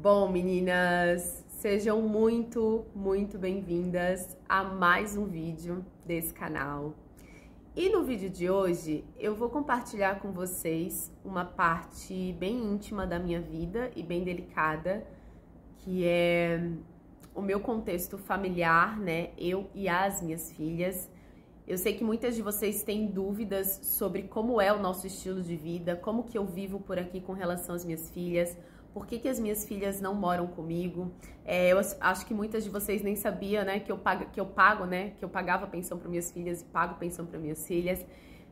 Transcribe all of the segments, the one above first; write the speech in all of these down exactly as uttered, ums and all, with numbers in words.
Bom, meninas, sejam muito, muito bem-vindas a mais um vídeo desse canal. E no vídeo de hoje eu vou compartilhar com vocês uma parte bem íntima da minha vida e bem delicada, que é o meu contexto familiar, né? Eu e as minhas filhas. Eu sei que muitas de vocês têm dúvidas sobre como é o nosso estilo de vida, como que eu vivo por aqui com relação às minhas filhas, por que que as minhas filhas não moram comigo. É, eu acho que muitas de vocês nem sabiam, né, que eu pago, que eu pago, né, que eu pagava pensão para minhas filhas e pago pensão para minhas filhas.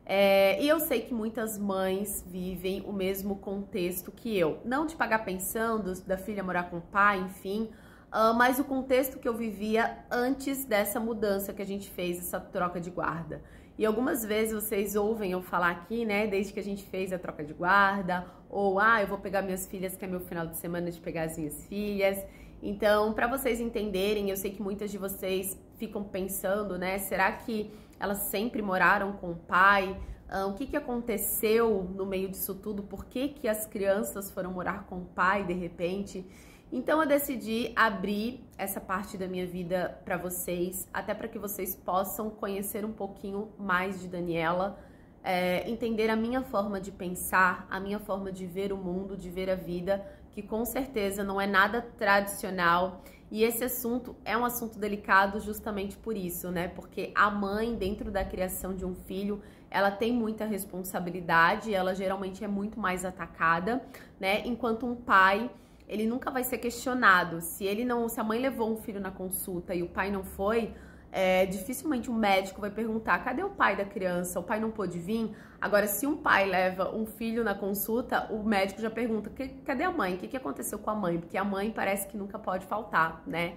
É, e eu sei que muitas mães vivem o mesmo contexto que eu, não de pagar pensão, do, da filha morar com o pai, enfim, uh, mas o contexto que eu vivia antes dessa mudança que a gente fez, essa troca de guarda. E algumas vezes vocês ouvem eu falar aqui, né, desde que a gente fez a troca de guarda, ou, ah, eu vou pegar minhas filhas, que é meu final de semana de pegar as minhas filhas. Então, para vocês entenderem, eu sei que muitas de vocês ficam pensando, né, será que elas sempre moraram com o pai? Ah, o que que aconteceu no meio disso tudo? Por que que as crianças foram morar com o pai de repente? Então, eu decidi abrir essa parte da minha vida para vocês, até para que vocês possam conhecer um pouquinho mais de Daniela, é, entender a minha forma de pensar, a minha forma de ver o mundo, de ver a vida, que com certeza não é nada tradicional. E esse assunto é um assunto delicado justamente por isso, né? Porque a mãe, dentro da criação de um filho, ela tem muita responsabilidade, ela geralmente é muito mais atacada, né? Enquanto um pai, ele nunca vai ser questionado. Se ele não, se a mãe levou um filho na consulta e o pai não foi, é, dificilmente um médico vai perguntar, cadê o pai da criança? O pai não pôde vir? Agora, se um pai leva um filho na consulta, o médico já pergunta, cadê a mãe? O que que aconteceu com a mãe? Porque a mãe parece que nunca pode faltar, né?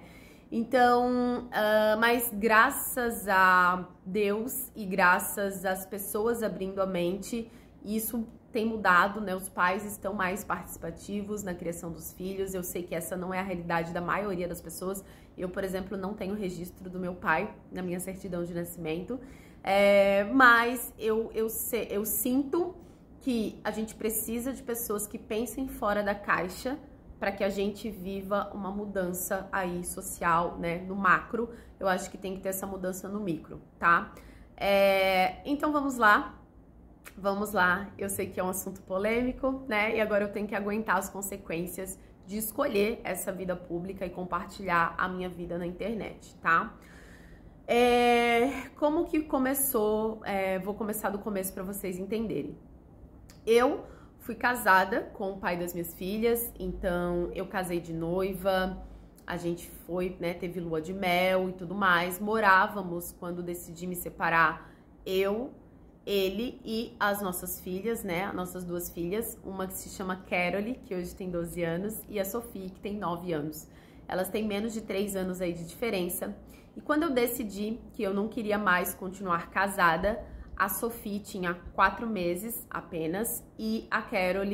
Então, uh, mas graças a Deus e graças às pessoas abrindo a mente, isso tem mudado, né? Os pais estão mais participativos na criação dos filhos. Eu sei que essa não é a realidade da maioria das pessoas. Eu, por exemplo, não tenho registro do meu pai na minha certidão de nascimento. É, mas eu, eu, sei, eu sinto que a gente precisa de pessoas que pensem fora da caixa para que a gente viva uma mudança aí social, né? No macro. Eu acho que tem que ter essa mudança no micro, tá? É, então, vamos lá. Vamos lá, eu sei que é um assunto polêmico, né? E agora eu tenho que aguentar as consequências de escolher essa vida pública e compartilhar a minha vida na internet, tá? É, como que começou? É, vou começar do começo para vocês entenderem. Eu fui casada com o pai das minhas filhas, então eu casei de noiva, a gente foi, né? Teve lua de mel e tudo mais. Morávamos, quando decidi me separar, eu, ele e as nossas filhas, né? As nossas duas filhas, uma que se chama Carol, que hoje tem doze anos, e a Sofia, que tem nove anos. Elas têm menos de três anos aí de diferença. E quando eu decidi que eu não queria mais continuar casada, a Sofia tinha quatro meses apenas e a Carol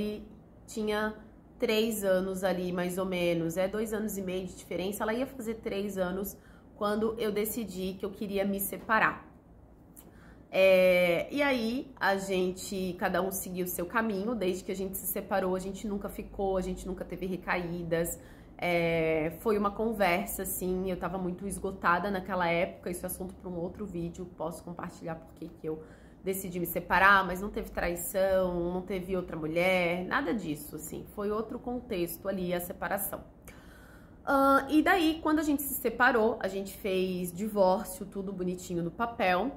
tinha três anos ali, mais ou menos. É dois anos e meio de diferença. Ela ia fazer três anos quando eu decidi que eu queria me separar. É, e aí a gente, cada um seguiu o seu caminho. Desde que a gente se separou, a gente nunca ficou, a gente nunca teve recaídas. É, foi uma conversa, assim, eu tava muito esgotada naquela época, isso é assunto para um outro vídeo, posso compartilhar porque que eu decidi me separar, mas não teve traição, não teve outra mulher, nada disso, assim, foi outro contexto ali, a separação. Uh, e daí, quando a gente se separou, a gente fez divórcio, tudo bonitinho no papel.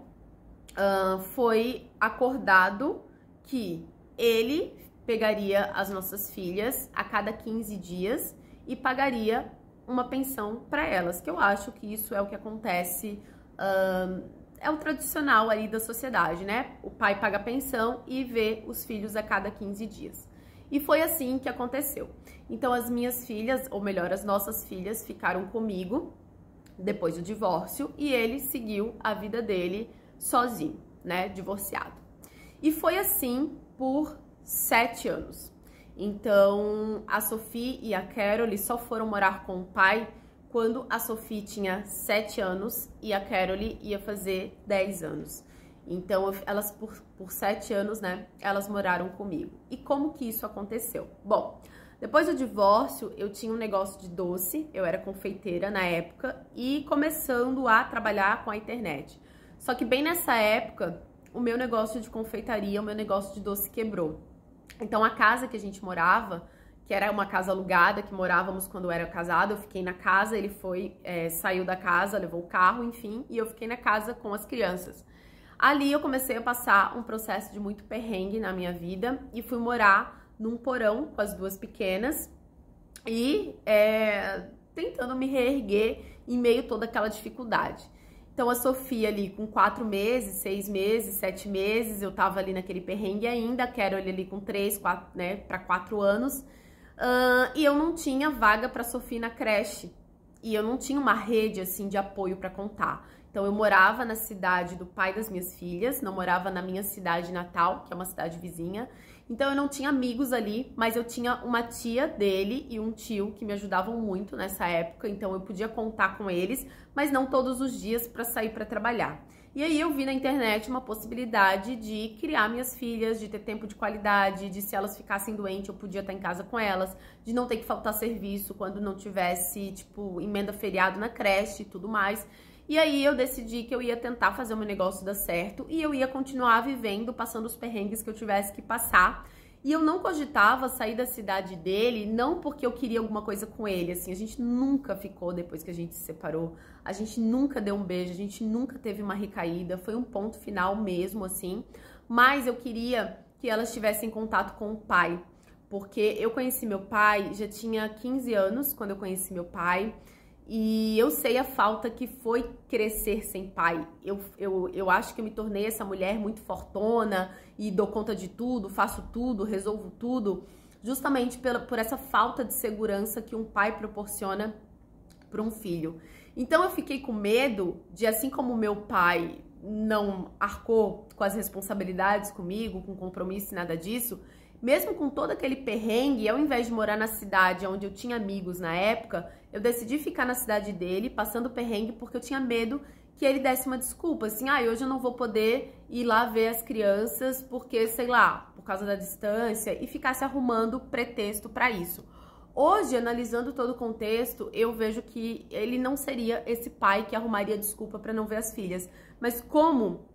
Uh, foi acordado que ele pegaria as nossas filhas a cada quinze dias e pagaria uma pensão para elas, que eu acho que isso é o que acontece, uh, é o tradicional ali da sociedade, né? O pai paga a pensão e vê os filhos a cada quinze dias. E foi assim que aconteceu. Então, as minhas filhas, ou melhor, as nossas filhas ficaram comigo depois do divórcio e ele seguiu a vida dele sozinho, né, divorciado. E foi assim por sete anos. Então, a Sofia e a Carol só foram morar com o pai quando a Sofia tinha sete anos e a Carol ia fazer dez anos. Então, elas por, por sete anos, né, elas moraram comigo. E como que isso aconteceu? Bom, Depois do divórcio, eu tinha um negócio de doce, eu era confeiteira na época, e começando a trabalhar com a internet. Só que bem nessa época, o meu negócio de confeitaria, o meu negócio de doce quebrou. Então a casa que a gente morava, que era uma casa alugada, que morávamos quando eu era casada, eu fiquei na casa, ele foi, é, saiu da casa, levou o carro, enfim, e eu fiquei na casa com as crianças. Ali eu comecei a passar um processo de muito perrengue na minha vida e fui morar num porão com as duas pequenas e é, tentando me reerguer em meio a toda aquela dificuldade. Então a Sofia ali com quatro meses, seis meses, sete meses, eu tava ali naquele perrengue ainda, Carol ali com três, quatro, né, para quatro anos, uh, e eu não tinha vaga para Sofia na creche e eu não tinha uma rede assim de apoio para contar. Então eu morava na cidade do pai das minhas filhas, não morava na minha cidade natal, que é uma cidade vizinha. Então eu não tinha amigos ali, mas eu tinha uma tia dele e um tio que me ajudavam muito nessa época, então eu podia contar com eles, mas não todos os dias para sair para trabalhar. E aí eu vi na internet uma possibilidade de criar minhas filhas, de ter tempo de qualidade, de se elas ficassem doentes eu podia estar em casa com elas, de não ter que faltar serviço quando não tivesse, tipo, emenda feriado na creche e tudo mais. E aí eu decidi que eu ia tentar fazer o meu negócio dar certo e eu ia continuar vivendo, passando os perrengues que eu tivesse que passar. E eu não cogitava sair da cidade dele, não porque eu queria alguma coisa com ele, assim, a gente nunca ficou depois que a gente se separou, a gente nunca deu um beijo, a gente nunca teve uma recaída, foi um ponto final mesmo, assim. Mas eu queria que elas tivessem contato com o pai, porque eu conheci meu pai, já tinha quinze anos quando eu conheci meu pai, e eu sei a falta que foi crescer sem pai. Eu, eu, eu acho que eu me tornei essa mulher muito fortona e dou conta de tudo, faço tudo, resolvo tudo, justamente pela, por essa falta de segurança que um pai proporciona para um filho. Então eu fiquei com medo de, assim como meu pai não arcou com as responsabilidades comigo, com compromisso e nada disso, mesmo com todo aquele perrengue, ao invés de morar na cidade onde eu tinha amigos na época, eu decidi ficar na cidade dele, passando perrengue, porque eu tinha medo que ele desse uma desculpa, assim, ah, hoje eu não vou poder ir lá ver as crianças porque, sei lá, por causa da distância, e ficasse arrumando pretexto para isso. Hoje, analisando todo o contexto, eu vejo que ele não seria esse pai que arrumaria desculpa para não ver as filhas, mas como...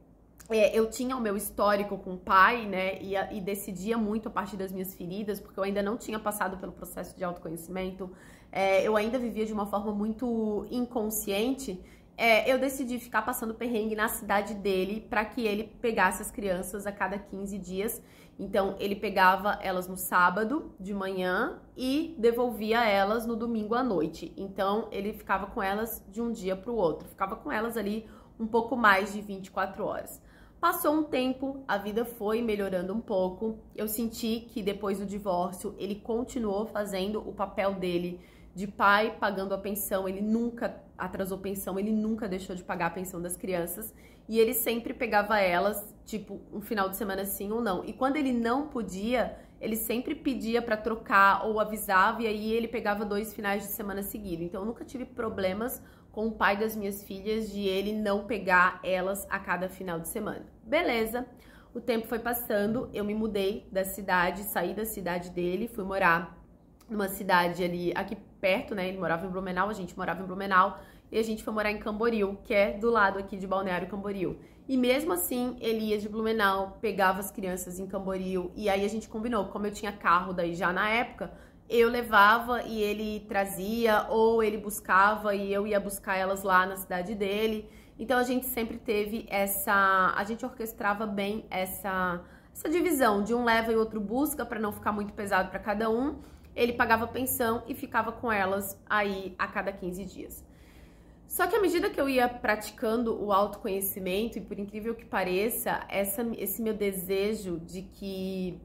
É, eu tinha o meu histórico com o pai, né, e, e decidia muito a partir das minhas feridas, porque eu ainda não tinha passado pelo processo de autoconhecimento, é, eu ainda vivia de uma forma muito inconsciente, é, eu decidi ficar passando perrengue na cidade dele para que ele pegasse as crianças a cada quinze dias. Então, ele pegava elas no sábado de manhã e devolvia elas no domingo à noite. Então, ele ficava com elas de um dia para o outro, ficava com elas ali um pouco mais de vinte e quatro horas. Passou um tempo, a vida foi melhorando um pouco, eu senti que depois do divórcio ele continuou fazendo o papel dele de pai, pagando a pensão, ele nunca atrasou pensão, ele nunca deixou de pagar a pensão das crianças e ele sempre pegava elas, tipo, um final de semana sim ou não. E quando ele não podia, ele sempre pedia para trocar ou avisava e aí ele pegava dois finais de semana seguido. Então eu nunca tive problemas com o pai das minhas filhas, de ele não pegar elas a cada final de semana. Beleza, o tempo foi passando, eu me mudei da cidade, saí da cidade dele, fui morar numa cidade ali, aqui perto, né, ele morava em Blumenau, a gente morava em Blumenau, e a gente foi morar em Camboriú, que é do lado aqui de Balneário Camboriú. E mesmo assim, ele ia de Blumenau, pegava as crianças em Camboriú, e aí a gente combinou, como eu tinha carro daí já na época, eu levava e ele trazia, ou ele buscava e eu ia buscar elas lá na cidade dele. Então a gente sempre teve essa... a gente orquestrava bem essa, essa divisão de um leva e outro busca para não ficar muito pesado para cada um. Ele pagava pensão e ficava com elas aí a cada quinze dias. Só que à medida que eu ia praticando o autoconhecimento, e por incrível que pareça, essa, esse meu desejo de, que,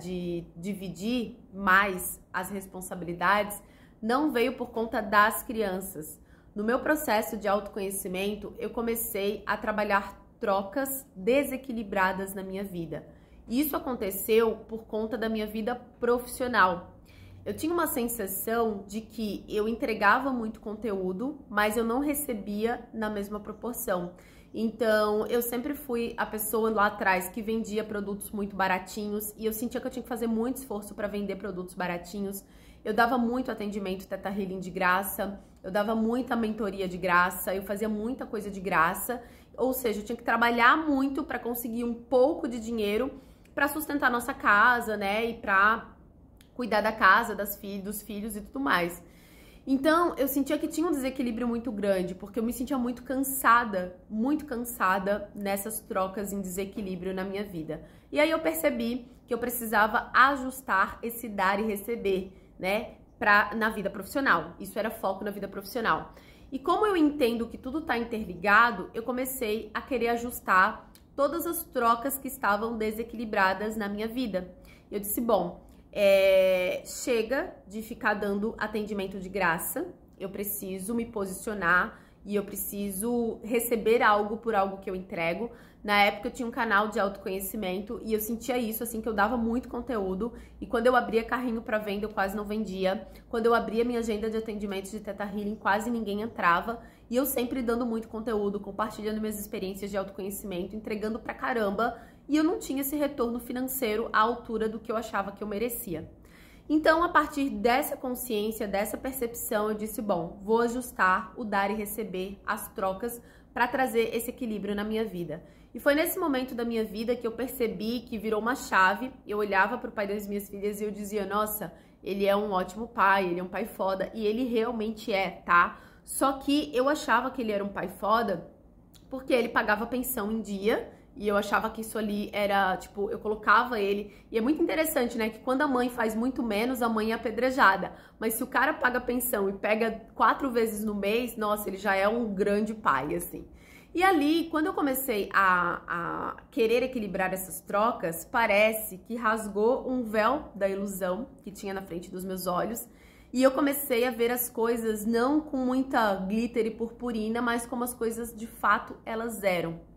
de dividir mais as responsabilidades não veio por conta das crianças. No meu processo de autoconhecimento, eu comecei a trabalhar trocas desequilibradas na minha vida. Isso aconteceu por conta da minha vida profissional. Eu tinha uma sensação de que eu entregava muito conteúdo, mas eu não recebia na mesma proporção. Então, eu sempre fui a pessoa lá atrás que vendia produtos muito baratinhos e eu sentia que eu tinha que fazer muito esforço para vender produtos baratinhos. Eu dava muito atendimento Teta Healing de graça, eu dava muita mentoria de graça, eu fazia muita coisa de graça. Ou seja, eu tinha que trabalhar muito para conseguir um pouco de dinheiro para sustentar nossa casa, né? E para cuidar da casa, das filhas, dos filhos e tudo mais. Então, eu sentia que tinha um desequilíbrio muito grande, porque eu me sentia muito cansada, muito cansada nessas trocas em desequilíbrio na minha vida. E aí eu percebi que eu precisava ajustar esse dar e receber, né, pra, na vida profissional. Isso era foco na vida profissional. E como eu entendo que tudo tá interligado, eu comecei a querer ajustar todas as trocas que estavam desequilibradas na minha vida. Eu disse, bom... É, chega de ficar dando atendimento de graça, eu preciso me posicionar e eu preciso receber algo por algo que eu entrego. Na época eu tinha um canal de autoconhecimento e eu sentia isso, assim, que eu dava muito conteúdo e quando eu abria carrinho para venda eu quase não vendia, quando eu abria minha agenda de atendimentos de Teta Healing quase ninguém entrava e eu sempre dando muito conteúdo, compartilhando minhas experiências de autoconhecimento, entregando pra caramba. E eu não tinha esse retorno financeiro à altura do que eu achava que eu merecia. Então, a partir dessa consciência, dessa percepção, eu disse, bom, vou ajustar o dar e receber, as trocas, para trazer esse equilíbrio na minha vida. E foi nesse momento da minha vida que eu percebi que virou uma chave. Eu olhava para o pai das minhas filhas e eu dizia, nossa, ele é um ótimo pai, ele é um pai foda. E ele realmente é, tá? Só que eu achava que ele era um pai foda porque ele pagava pensão em dia... E eu achava que isso ali era, tipo, eu colocava ele... E é muito interessante, né? Que quando a mãe faz muito menos, a mãe é apedrejada. Mas se o cara paga pensão e pega quatro vezes no mês, nossa, ele já é um grande pai, assim. E ali, quando eu comecei a, a querer equilibrar essas trocas, parece que rasgou um véu da ilusão que tinha na frente dos meus olhos. E eu comecei a ver as coisas não com muita glitter e purpurina, mas como as coisas, de fato, elas eram.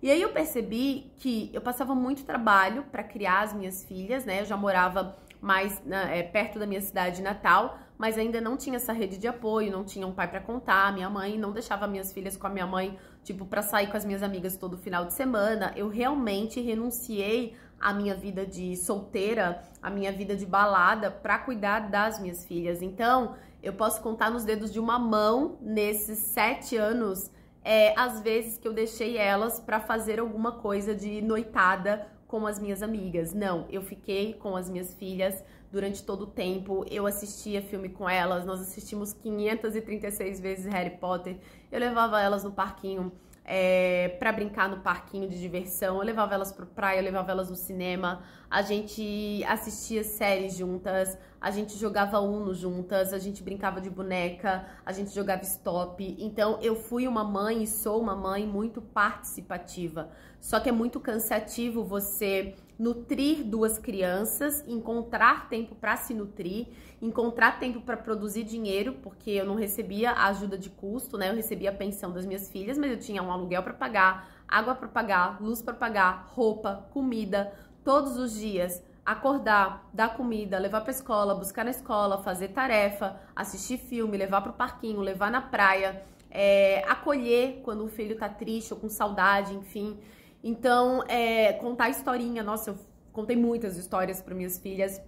E aí eu percebi que eu passava muito trabalho para criar as minhas filhas, né? Eu já morava mais na, é, perto da minha cidade natal, mas ainda não tinha essa rede de apoio, não tinha um pai para contar, minha mãe não deixava minhas filhas com a minha mãe, tipo, para sair com as minhas amigas todo final de semana. Eu realmente renunciei à minha vida de solteira, à minha vida de balada, para cuidar das minhas filhas. Então, eu posso contar nos dedos de uma mão, nesses sete anos... É, às vezes que eu deixei elas pra fazer alguma coisa de noitada com as minhas amigas. Não, eu fiquei com as minhas filhas durante todo o tempo, eu assistia filme com elas, nós assistimos quinhentas e trinta e seis vezes Harry Potter, eu levava elas no parquinho, é, pra brincar no parquinho de diversão, eu levava elas pra praia, eu levava elas no cinema, a gente assistia séries juntas, a gente jogava Uno juntas, a gente brincava de boneca, a gente jogava stop. Então, eu fui uma mãe e sou uma mãe muito participativa. Só que é muito cansativo você nutrir duas crianças, encontrar tempo para se nutrir, encontrar tempo para produzir dinheiro, porque eu não recebia a ajuda de custo, né? Eu recebia a pensão das minhas filhas, mas eu tinha um aluguel para pagar, água para pagar, luz para pagar, roupa, comida, todos os dias. Acordar, dar comida, levar pra escola, buscar na escola, fazer tarefa, assistir filme, levar pro parquinho, levar na praia, é, acolher quando o filho tá triste ou com saudade, enfim. Então, é, contar historinha, nossa, eu contei muitas histórias para minhas filhas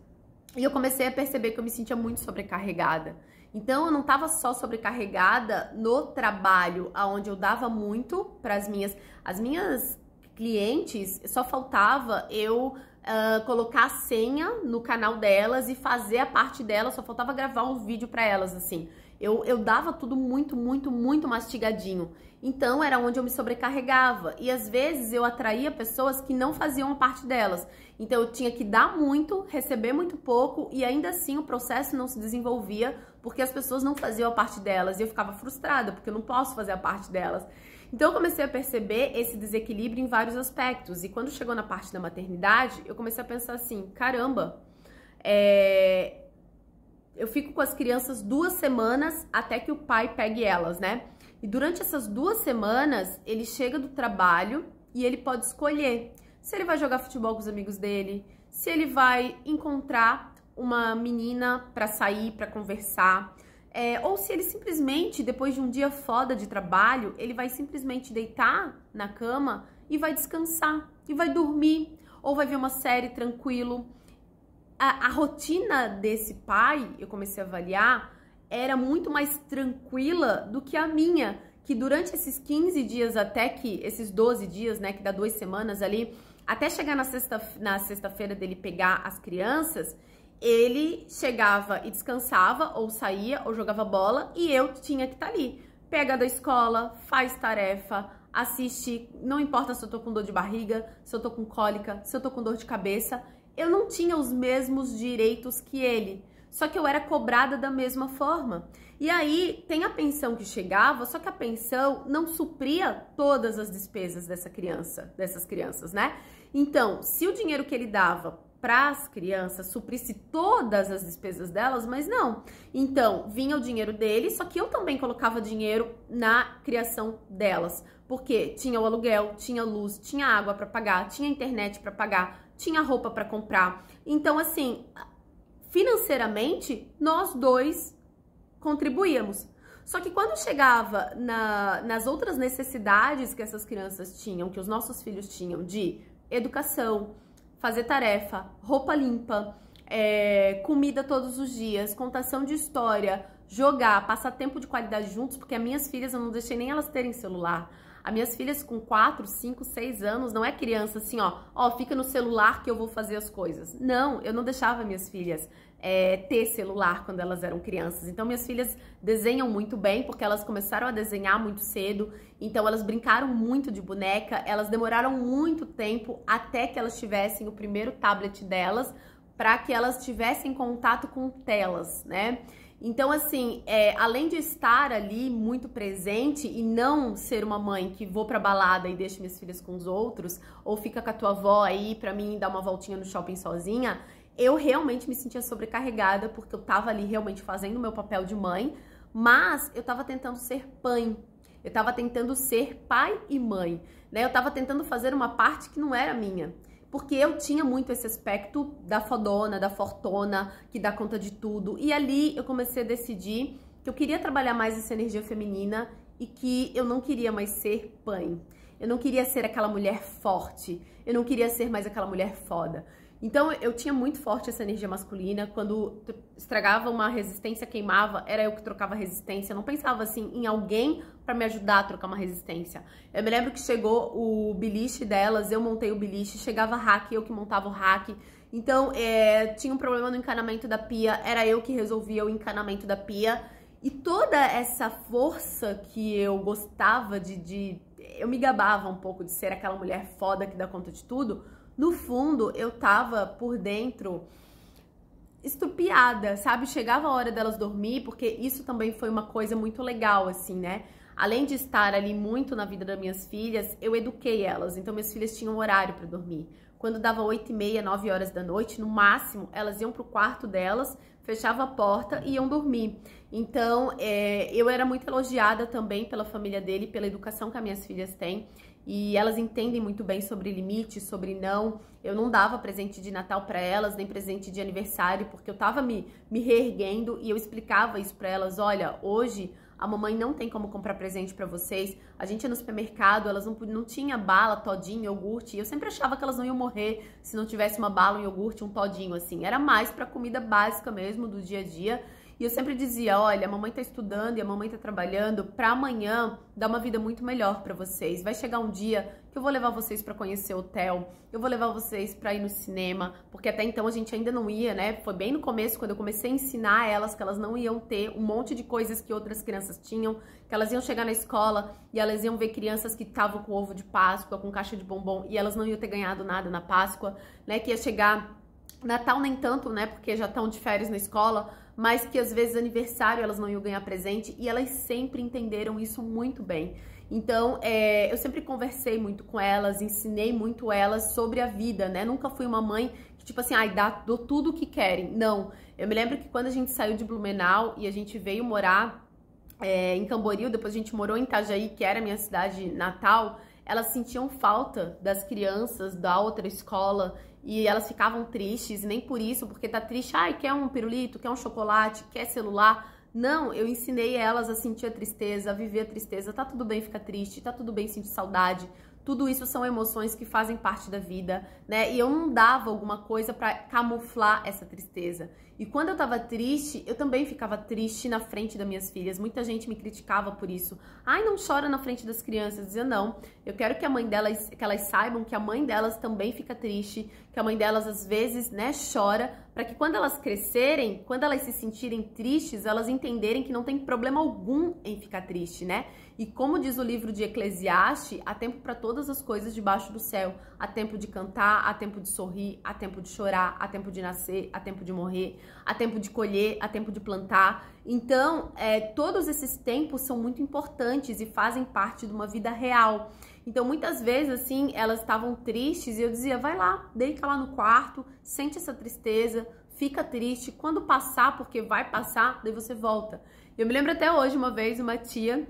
e eu comecei a perceber que eu me sentia muito sobrecarregada. Então, eu não estava só sobrecarregada no trabalho, aonde eu dava muito para as minhas, as minhas clientes, só faltava eu... Uh, colocar a senha no canal delas e fazer a parte delas, só faltava gravar um vídeo pra elas, assim. Eu, eu dava tudo muito, muito, muito mastigadinho. Então, era onde eu me sobrecarregava. E, às vezes, eu atraía pessoas que não faziam a parte delas. Então, eu tinha que dar muito, receber muito pouco e, ainda assim, o processo não se desenvolvia porque as pessoas não faziam a parte delas. E eu ficava frustrada, porque eu não posso fazer a parte delas. Então, eu comecei a perceber esse desequilíbrio em vários aspectos. E quando chegou na parte da maternidade, eu comecei a pensar assim, caramba, é... eu fico com as crianças duas semanas até que o pai pegue elas, né? E durante essas duas semanas, ele chega do trabalho e ele pode escolher se ele vai jogar futebol com os amigos dele, se ele vai encontrar uma menina pra sair, pra conversar, É, ou se ele simplesmente, depois de um dia foda de trabalho, ele vai simplesmente deitar na cama e vai descansar, e vai dormir, ou vai ver uma série tranquilo. A, a rotina desse pai, eu comecei a avaliar, era muito mais tranquila do que a minha, que durante esses quinze dias, até que, esses doze dias, né, que dá duas semanas ali, até chegar na sexta, na sexta-feira dele pegar as crianças, ele chegava e descansava, ou saía, ou jogava bola, e eu tinha que estar ali. Pega da escola, faz tarefa, assiste, não importa se eu tô com dor de barriga, se eu tô com cólica, se eu tô com dor de cabeça, eu não tinha os mesmos direitos que ele, só que eu era cobrada da mesma forma. E aí, tem a pensão que chegava, só que a pensão não supria todas as despesas dessa criança, dessas crianças, né? Então, se o dinheiro que ele dava para as crianças suprisse todas as despesas delas, mas não. Então, vinha o dinheiro dele, só que eu também colocava dinheiro na criação delas, porque tinha o aluguel, tinha luz, tinha água para pagar, tinha internet para pagar, tinha roupa para comprar. Então, assim, financeiramente, nós dois contribuíamos. Só que quando chegava na, nas outras necessidades que essas crianças tinham, que os nossos filhos tinham, de educação, fazer tarefa, roupa limpa, é, comida todos os dias, contação de história, jogar, passar tempo de qualidade juntos, porque as minhas filhas, eu não deixei nem elas terem celular. As minhas filhas com quatro, cinco, seis anos, não é criança assim, ó, ó, fica no celular que eu vou fazer as coisas. Não, eu não deixava minhas filhas é, ter celular quando elas eram crianças. Então, minhas filhas desenham muito bem, porque elas começaram a desenhar muito cedo, então elas brincaram muito de boneca, elas demoraram muito tempo até que elas tivessem o primeiro tablet delas, para que elas tivessem contato com telas, né? Então, assim, é, além de estar ali muito presente e não ser uma mãe que vou pra balada e deixo minhas filhas com os outros, ou fica com a tua avó aí pra mim dar uma voltinha no shopping sozinha, eu realmente me sentia sobrecarregada, porque eu tava ali realmente fazendo o meu papel de mãe, mas eu tava tentando ser pai. Eu tava tentando ser pai e mãe, né? Eu tava tentando fazer uma parte que não era minha. Porque eu tinha muito esse aspecto da fodona, da fortona, que dá conta de tudo. E ali eu comecei a decidir que eu queria trabalhar mais essa energia feminina e que eu não queria mais ser pai. Eu não queria ser aquela mulher forte. Eu não queria ser mais aquela mulher foda. Então eu tinha muito forte essa energia masculina. Quando estragava uma resistência, queimava, era eu que trocava resistência. Eu não pensava assim em alguém pra me ajudar a trocar uma resistência. Eu me lembro que chegou o beliche delas, eu montei o beliche, chegava rack, eu que montava o rack. Então, é, tinha um problema no encanamento da pia, era eu que resolvia o encanamento da pia. E toda essa força que eu gostava de... de eu me gabava um pouco de ser aquela mulher foda que dá conta de tudo. No fundo, eu tava por dentro estrupiada, sabe? Chegava a hora delas dormir, porque isso também foi uma coisa muito legal, assim, né? Além de estar ali muito na vida das minhas filhas, eu eduquei elas. Então, minhas filhas tinham horário para dormir. Quando dava oito e meia, nove horas da noite, no máximo, elas iam pro quarto delas, fechavam a porta e iam dormir. Então, é, eu era muito elogiada também pela família dele, pela educação que as minhas filhas têm. E elas entendem muito bem sobre limite, sobre não. Eu não dava presente de Natal para elas, nem presente de aniversário, porque eu tava me, me reerguendo e eu explicava isso para elas. Olha, hoje... a mamãe não tem como comprar presente pra vocês. A gente ia no supermercado, elas não, não tinha bala, todinho, iogurte. Eu sempre achava que elas não iam morrer se não tivesse uma bala, um iogurte, um todinho, assim. Era mais pra comida básica mesmo, do dia a dia. E eu sempre dizia, olha, a mamãe tá estudando e a mamãe tá trabalhando pra amanhã dar uma vida muito melhor pra vocês. Vai chegar um dia que eu vou levar vocês pra conhecer hotel, eu vou levar vocês pra ir no cinema, porque até então a gente ainda não ia, né? Foi bem no começo, quando eu comecei a ensinar elas que elas não iam ter um monte de coisas que outras crianças tinham, que elas iam chegar na escola e elas iam ver crianças que estavam com ovo de Páscoa, com caixa de bombom, e elas não iam ter ganhado nada na Páscoa, né? Que ia chegar... Natal nem tanto, né? Porque já estão de férias na escola, mas que às vezes aniversário elas não iam ganhar presente, e elas sempre entenderam isso muito bem. Então, é, eu sempre conversei muito com elas, ensinei muito elas sobre a vida, né? Nunca fui uma mãe que, tipo assim, ai, dá, dou tudo o que querem. Não. Eu me lembro que quando a gente saiu de Blumenau e a gente veio morar é, em Camboriú, depois a gente morou em Itajaí, que era a minha cidade natal, elas sentiam falta das crianças da outra escola e elas ficavam tristes, e nem por isso, porque tá triste, ai, quer um pirulito, quer um chocolate, quer celular. Não, eu ensinei elas a sentir a tristeza, a viver a tristeza. Tá tudo bem ficar triste, tá tudo bem sentir saudade. Tudo isso são emoções que fazem parte da vida, né? E eu não dava alguma coisa pra camuflar essa tristeza. E quando eu tava triste, eu também ficava triste na frente das minhas filhas. Muita gente me criticava por isso. Ai, não chora na frente das crianças. Eu dizia, não, eu quero que a mãe delas, que elas saibam que a mãe delas também fica triste, que a mãe delas às vezes, né, chora, pra que quando elas crescerem, quando elas se sentirem tristes, elas entenderem que não tem problema algum em ficar triste, né? E como diz o livro de Eclesiastes, há tempo pra todos. Todas as coisas debaixo do céu. Há tempo de cantar, há tempo de sorrir, há tempo de chorar, há tempo de nascer, há tempo de morrer, há tempo de colher, há tempo de plantar. Então, é, todos esses tempos são muito importantes e fazem parte de uma vida real. Então, muitas vezes, assim, elas estavam tristes e eu dizia, vai lá, deita lá no quarto, sente essa tristeza, fica triste. Quando passar, porque vai passar, daí você volta. Eu me lembro até hoje, uma vez, uma tia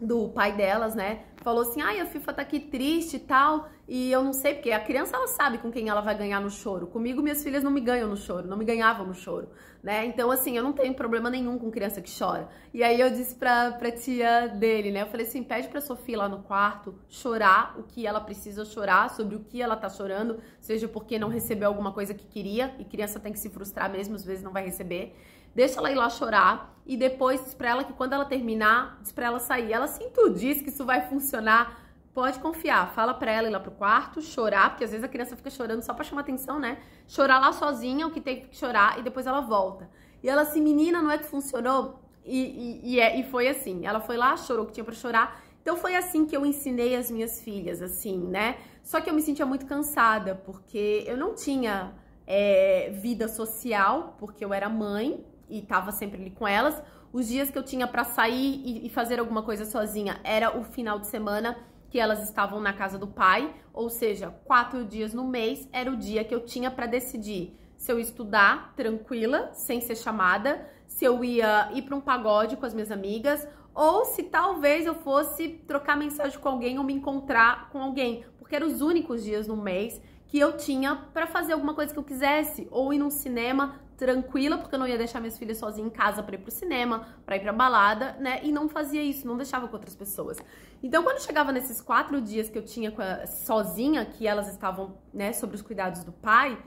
do pai delas, né, falou assim, ai, a Fifa tá aqui triste e tal, e eu não sei, porque a criança, ela sabe com quem ela vai ganhar no choro. Comigo, minhas filhas não me ganham no choro, não me ganhavam no choro, né, então assim, eu não tenho problema nenhum com criança que chora. E aí eu disse pra, pra tia dele, né, eu falei assim, pede pra Sofia lá no quarto chorar o que ela precisa chorar, sobre o que ela tá chorando, seja porque não recebeu alguma coisa que queria, e criança tem que se frustrar mesmo, às vezes não vai receber. Deixa ela ir lá chorar e depois diz pra ela que quando ela terminar, diz pra ela sair. Ela sim, tu diz que isso vai funcionar, pode confiar. Fala pra ela ir lá pro quarto, chorar, porque às vezes a criança fica chorando só pra chamar atenção, né? Chorar lá sozinha, o que tem que chorar, e depois ela volta. E ela assim, menina, não é que funcionou? E, e, e, é, e foi assim, ela foi lá, chorou o que tinha pra chorar. Então foi assim que eu ensinei as minhas filhas, assim, né? Só que eu me sentia muito cansada, porque eu não tinha é, vida social, porque eu era mãe, e tava sempre ali com elas. Os dias que eu tinha pra sair e, e fazer alguma coisa sozinha era o final de semana que elas estavam na casa do pai, ou seja, quatro dias no mês era o dia que eu tinha pra decidir se eu estudar tranquila, sem ser chamada, se eu ia ir pra um pagode com as minhas amigas, ou se talvez eu fosse trocar mensagem com alguém ou me encontrar com alguém, porque eram os únicos dias no mês que eu tinha pra fazer alguma coisa que eu quisesse, ou ir num cinema tranquila, porque eu não ia deixar minhas filhas sozinhas em casa pra ir pro cinema, pra ir pra balada, né? E não fazia isso, não deixava com outras pessoas. Então, quando chegava nesses quatro dias que eu tinha com a, sozinha, que elas estavam, né, sobre os cuidados do pai,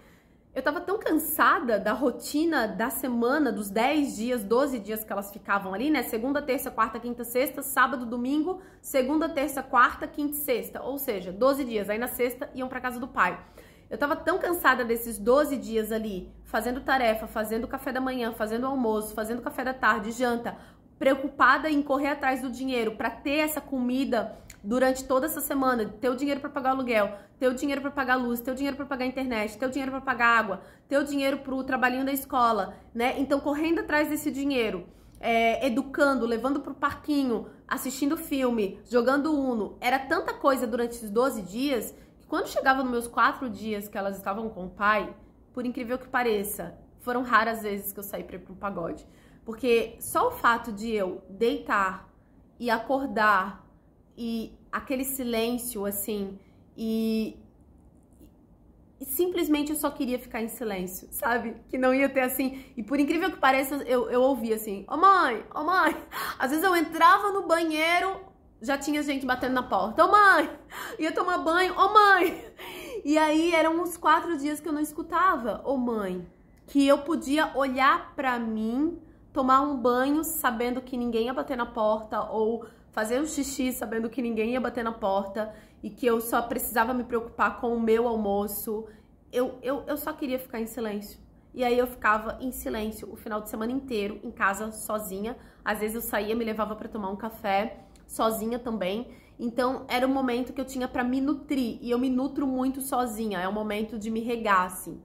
eu tava tão cansada da rotina da semana, dos dez dias, doze dias que elas ficavam ali, né? Segunda, terça, quarta, quinta, sexta, sábado, domingo, segunda, terça, quarta, quinta e sexta. Ou seja, doze dias. Aí na sexta iam pra casa do pai. Eu tava tão cansada desses doze dias ali, fazendo tarefa, fazendo café da manhã, fazendo almoço, fazendo café da tarde, janta, preocupada em correr atrás do dinheiro pra ter essa comida durante toda essa semana, ter o dinheiro para pagar o aluguel, ter o dinheiro para pagar a luz, ter o dinheiro para pagar a internet, ter o dinheiro para pagar a água, ter o dinheiro para o trabalhinho da escola, né? Então, correndo atrás desse dinheiro, é, educando, levando para o parquinho, assistindo filme, jogando Uno, era tanta coisa durante esses doze dias, que quando chegava nos meus quatro dias que elas estavam com o pai, por incrível que pareça, foram raras vezes que eu saí para ir para um pagode. Porque só o fato de eu deitar e acordar e aquele silêncio, assim, e, e simplesmente eu só queria ficar em silêncio, sabe? Que não ia ter, assim, e por incrível que pareça, eu, eu ouvia assim, ô mãe, ô mãe. Às vezes eu entrava no banheiro, já tinha gente batendo na porta, ô mãe, ia tomar banho, ô mãe. E aí eram uns quatro dias que eu não escutava, ô mãe, que eu podia olhar pra mim, tomar um banho sabendo que ninguém ia bater na porta, ou fazer um xixi sabendo que ninguém ia bater na porta e que eu só precisava me preocupar com o meu almoço. Eu, eu, eu só queria ficar em silêncio. E aí eu ficava em silêncio o final de semana inteiro, em casa, sozinha. Às vezes eu saía, me levava pra tomar um café, sozinha também. Então era um momento que eu tinha pra me nutrir. E eu me nutro muito sozinha, é um momento de me regar, assim.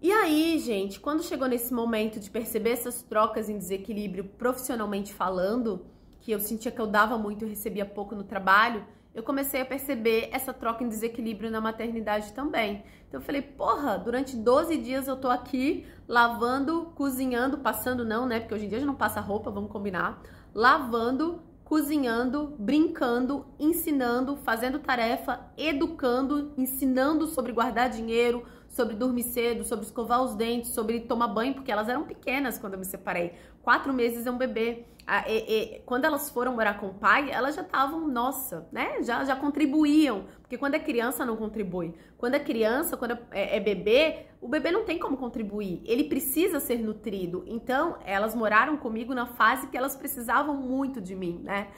E aí, gente, quando chegou nesse momento de perceber essas trocas em desequilíbrio profissionalmente falando, que eu sentia que eu dava muito e recebia pouco no trabalho, eu comecei a perceber essa troca em desequilíbrio na maternidade também. Então eu falei, porra, durante doze dias eu tô aqui lavando, cozinhando, passando não, né? Porque hoje em dia a gente não passa roupa, vamos combinar. Lavando, cozinhando, brincando, ensinando, fazendo tarefa, educando, ensinando sobre guardar dinheiro, sobre dormir cedo, sobre escovar os dentes, sobre tomar banho, porque elas eram pequenas quando eu me separei. Quatro meses é um bebê. Ah, e, e, quando elas foram morar com o pai, elas já estavam, nossa, né? Já, já contribuíam. Porque quando é criança, não contribui. Quando é criança, quando é, é bebê, o bebê não tem como contribuir. Ele precisa ser nutrido. Então, elas moraram comigo na fase que elas precisavam muito de mim, né?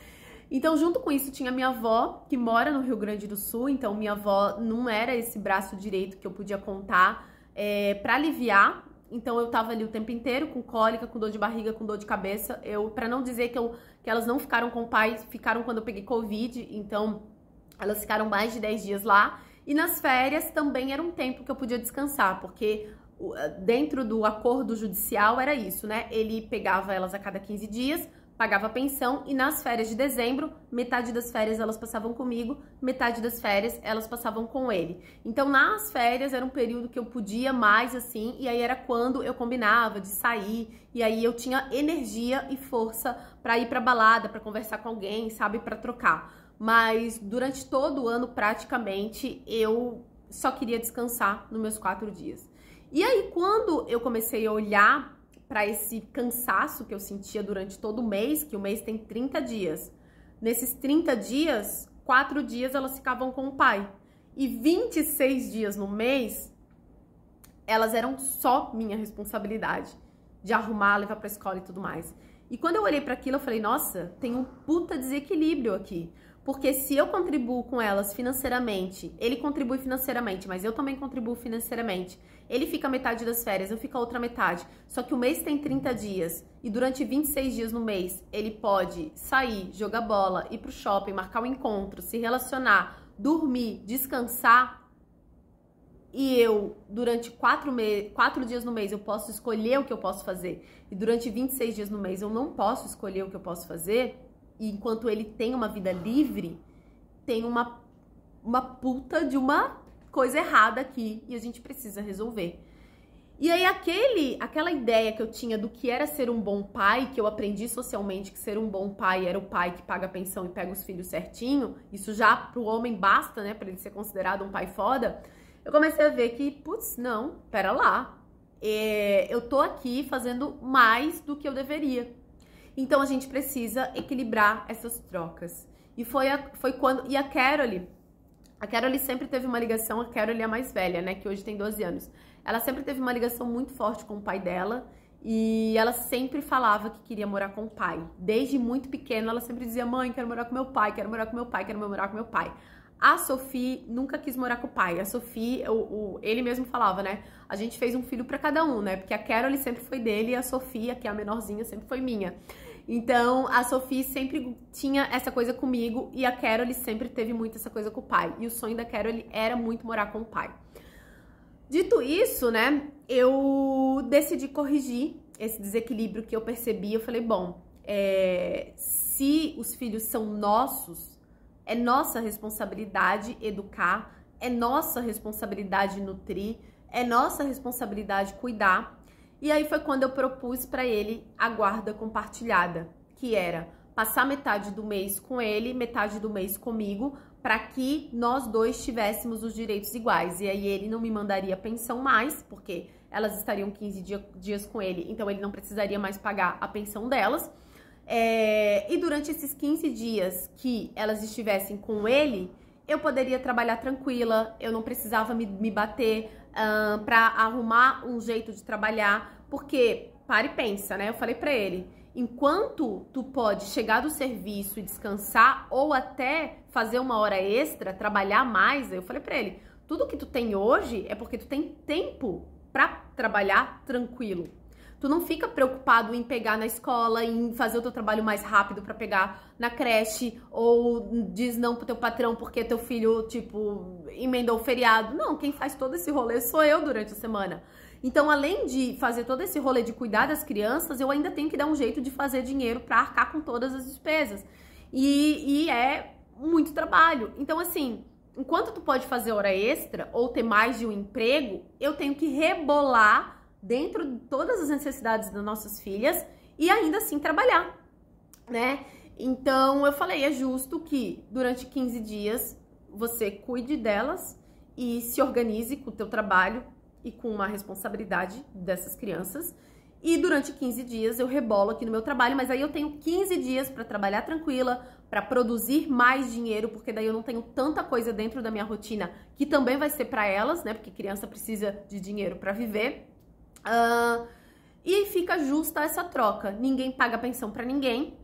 Então, junto com isso, tinha minha avó, que mora no Rio Grande do Sul. Então, minha avó não era esse braço direito que eu podia contar é, pra aliviar. Então, eu tava ali o tempo inteiro com cólica, com dor de barriga, com dor de cabeça. Eu, pra não dizer que, eu, que elas não ficaram com o pai, ficaram quando eu peguei Covid. Então, elas ficaram mais de dez dias lá. E nas férias também era um tempo que eu podia descansar, porque dentro do acordo judicial era isso, né? Ele pegava elas a cada quinze dias... pagava pensão, e nas férias de dezembro, metade das férias elas passavam comigo, metade das férias elas passavam com ele. Então, nas férias era um período que eu podia mais, assim, e aí era quando eu combinava de sair, e aí eu tinha energia e força pra ir pra balada, pra conversar com alguém, sabe, pra trocar. Mas durante todo o ano, praticamente, eu só queria descansar nos meus quatro dias. E aí, quando eu comecei a olhar para esse cansaço que eu sentia durante todo o mês, que o mês tem trinta dias. Nesses trinta dias, quatro dias elas ficavam com o pai. E vinte e seis dias no mês, elas eram só minha responsabilidade, de arrumar, levar para a escola e tudo mais. E quando eu olhei para aquilo, eu falei, nossa, tem um puta desequilíbrio aqui. Porque se eu contribuo com elas financeiramente, ele contribui financeiramente, mas eu também contribuo financeiramente. Ele fica metade das férias, eu fico a outra metade. Só que o mês tem trinta dias e durante vinte e seis dias no mês ele pode sair, jogar bola, ir pro shopping, marcar um encontro, se relacionar, dormir, descansar. E eu, durante quatro, me... quatro dias no mês, eu posso escolher o que eu posso fazer. E durante vinte e seis dias no mês eu não posso escolher o que eu posso fazer. E enquanto ele tem uma vida livre, tem uma, uma puta de uma coisa errada aqui e a gente precisa resolver. E aí aquele, aquela ideia que eu tinha do que era ser um bom pai, que eu aprendi socialmente que ser um bom pai era o pai que paga a pensão e pega os filhos certinho, isso já pro homem basta, né, pra ele ser considerado um pai foda, eu comecei a ver que, putz, não, pera lá, é, eu tô aqui fazendo mais do que eu deveria. Então, a gente precisa equilibrar essas trocas. E foi, a, foi quando... E a Carol... A Carol sempre teve uma ligação... A Carol é a mais velha, né? Que hoje tem doze anos. Ela sempre teve uma ligação muito forte com o pai dela. E ela sempre falava que queria morar com o pai. Desde muito pequena, ela sempre dizia... Mãe, quero morar com meu pai, quero morar com meu pai, quero morar com meu pai. A Sofia nunca quis morar com o pai. A Sofia, o, o, ele mesmo falava, né? A gente fez um filho pra cada um, né? Porque a Carol sempre foi dele e a Sofia, que é a menorzinha, sempre foi minha. Então, a Sofia sempre tinha essa coisa comigo e a Carol sempre teve muito essa coisa com o pai. E o sonho da Carol era muito morar com o pai. Dito isso, né? Eu decidi corrigir esse desequilíbrio que eu percebi. Eu falei, bom, é, se os filhos são nossos... É nossa responsabilidade educar, é nossa responsabilidade nutrir, é nossa responsabilidade cuidar. E aí foi quando eu propus para ele a guarda compartilhada, que era passar metade do mês com ele, metade do mês comigo, para que nós dois tivéssemos os direitos iguais. E aí ele não me mandaria pensão mais, porque elas estariam quinze dias com ele, então ele não precisaria mais pagar a pensão delas. É, e durante esses quinze dias que elas estivessem com ele, eu poderia trabalhar tranquila, eu não precisava me, me bater uh, pra arrumar um jeito de trabalhar, porque, para e pensa, né? Eu falei pra ele, enquanto tu pode chegar do serviço e descansar, ou até fazer uma hora extra, trabalhar mais, eu falei pra ele, tudo que tu tem hoje é porque tu tem tempo pra trabalhar tranquilo. Tu não fica preocupado em pegar na escola, em fazer o teu trabalho mais rápido pra pegar na creche, ou diz não pro teu patrão porque teu filho, tipo, emendou o feriado. Não, quem faz todo esse rolê sou eu durante a semana. Então, além de fazer todo esse rolê de cuidar das crianças, eu ainda tenho que dar um jeito de fazer dinheiro pra arcar com todas as despesas. E, e é muito trabalho. Então, assim, enquanto tu pode fazer hora extra ou ter mais de um emprego, eu tenho que rebolar dentro de todas as necessidades das nossas filhas e ainda assim trabalhar, né? Então, eu falei, é justo que durante quinze dias você cuide delas e se organize com o teu trabalho e com uma responsabilidade dessas crianças. E durante quinze dias eu rebolo aqui no meu trabalho, mas aí eu tenho quinze dias para trabalhar tranquila, para produzir mais dinheiro, porque daí eu não tenho tanta coisa dentro da minha rotina, que também vai ser para elas, né? Porque criança precisa de dinheiro para viver. Uh, e fica justa essa troca. Ninguém paga pensão para ninguém.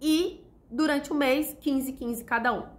E durante o mês, quinze, quinze cada um.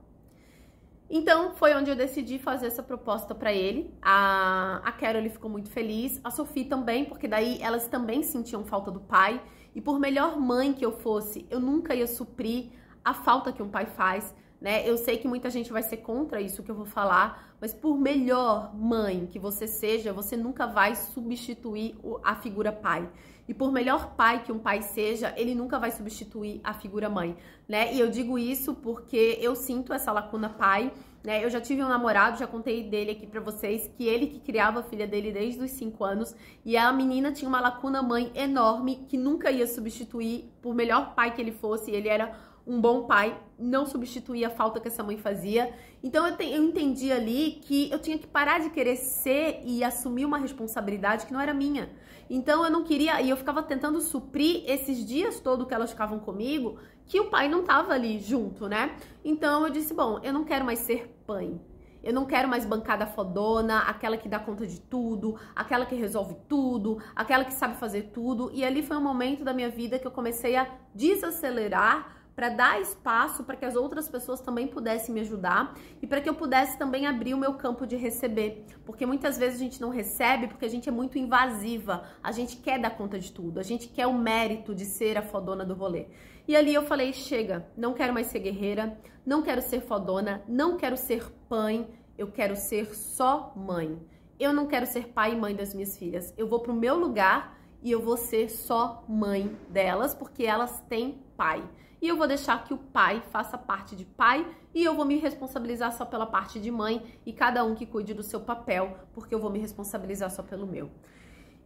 Então, foi onde eu decidi fazer essa proposta pra ele. A, a Carol ele ficou muito feliz, a Sofia também, porque daí elas também sentiam falta do pai. E por melhor mãe que eu fosse, eu nunca ia suprir a falta que um pai faz, né? Eu sei que muita gente vai ser contra isso que eu vou falar, mas por melhor mãe que você seja, você nunca vai substituir a figura pai. E por melhor pai que um pai seja, ele nunca vai substituir a figura mãe, né? E eu digo isso porque eu sinto essa lacuna pai, né? Eu já tive um namorado, já contei dele aqui pra vocês, que ele que criava a filha dele desde os cinco anos, e a menina tinha uma lacuna mãe enorme, que nunca ia substituir, por melhor pai que ele fosse, ele era um bom pai, não substituía a falta que essa mãe fazia. Então eu, te, eu entendi ali que eu tinha que parar de querer ser e assumir uma responsabilidade que não era minha. Então eu não queria, e eu ficava tentando suprir esses dias todos que elas ficavam comigo, que o pai não tava ali junto, né? Então eu disse, bom, eu não quero mais ser pai. Eu não quero mais bancada fodona, aquela que dá conta de tudo, aquela que resolve tudo, aquela que sabe fazer tudo. E ali foi um momento da minha vida que eu comecei a desacelerar, para dar espaço para que as outras pessoas também pudessem me ajudar e para que eu pudesse também abrir o meu campo de receber. Porque muitas vezes a gente não recebe porque a gente é muito invasiva, a gente quer dar conta de tudo, a gente quer o mérito de ser a fodona do rolê. E ali eu falei, chega, não quero mais ser guerreira, não quero ser fodona, não quero ser pai, eu quero ser só mãe. Eu não quero ser pai e mãe das minhas filhas, eu vou pro meu lugar e eu vou ser só mãe delas porque elas têm pai. E eu vou deixar que o pai faça parte de pai e eu vou me responsabilizar só pela parte de mãe e cada um que cuide do seu papel, porque eu vou me responsabilizar só pelo meu.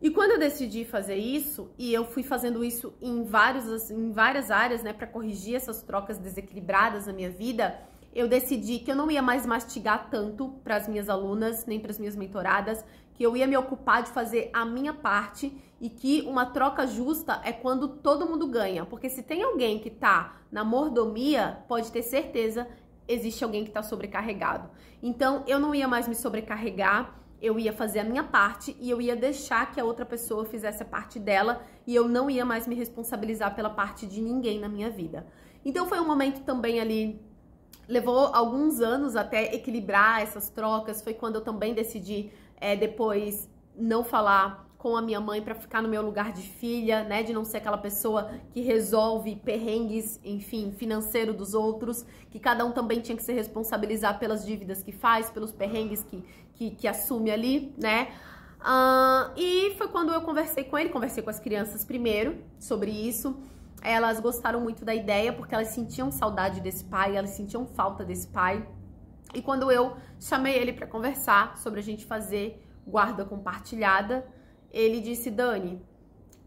E quando eu decidi fazer isso, e eu fui fazendo isso em, vários, em várias áreas, né, para corrigir essas trocas desequilibradas na minha vida, eu decidi que eu não ia mais mastigar tanto para as minhas alunas, nem para as minhas mentoradas, que eu ia me ocupar de fazer a minha parte e que uma troca justa é quando todo mundo ganha. Porque se tem alguém que tá na mordomia, pode ter certeza, existe alguém que tá sobrecarregado. Então, eu não ia mais me sobrecarregar, eu ia fazer a minha parte e eu ia deixar que a outra pessoa fizesse a parte dela e eu não ia mais me responsabilizar pela parte de ninguém na minha vida. Então, foi um momento também ali... Levou alguns anos até equilibrar essas trocas, foi quando eu também decidi é, depois não falar com a minha mãe para ficar no meu lugar de filha, né, de não ser aquela pessoa que resolve perrengues, enfim, financeiro dos outros, que cada um também tinha que se responsabilizar pelas dívidas que faz, pelos perrengues que, que, que assume ali, né. Uh, e foi quando eu conversei com ele, conversei com as crianças primeiro sobre isso. Elas gostaram muito da ideia, porque elas sentiam saudade desse pai, elas sentiam falta desse pai. E quando eu chamei ele para conversar sobre a gente fazer guarda compartilhada, ele disse, Dani,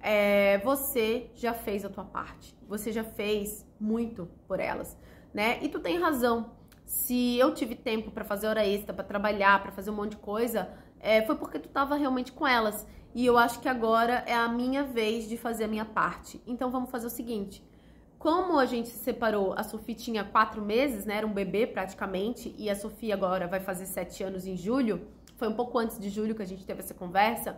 é, você já fez a tua parte, você já fez muito por elas, né? E tu tem razão, se eu tive tempo para fazer hora extra, para trabalhar, para fazer um monte de coisa, é, foi porque tu tava realmente com elas. E eu acho que agora é a minha vez de fazer a minha parte. Então vamos fazer o seguinte, como a gente se separou, a Sofia tinha quatro meses, né, era um bebê praticamente, e a Sofia agora vai fazer sete anos em julho, foi um pouco antes de julho que a gente teve essa conversa,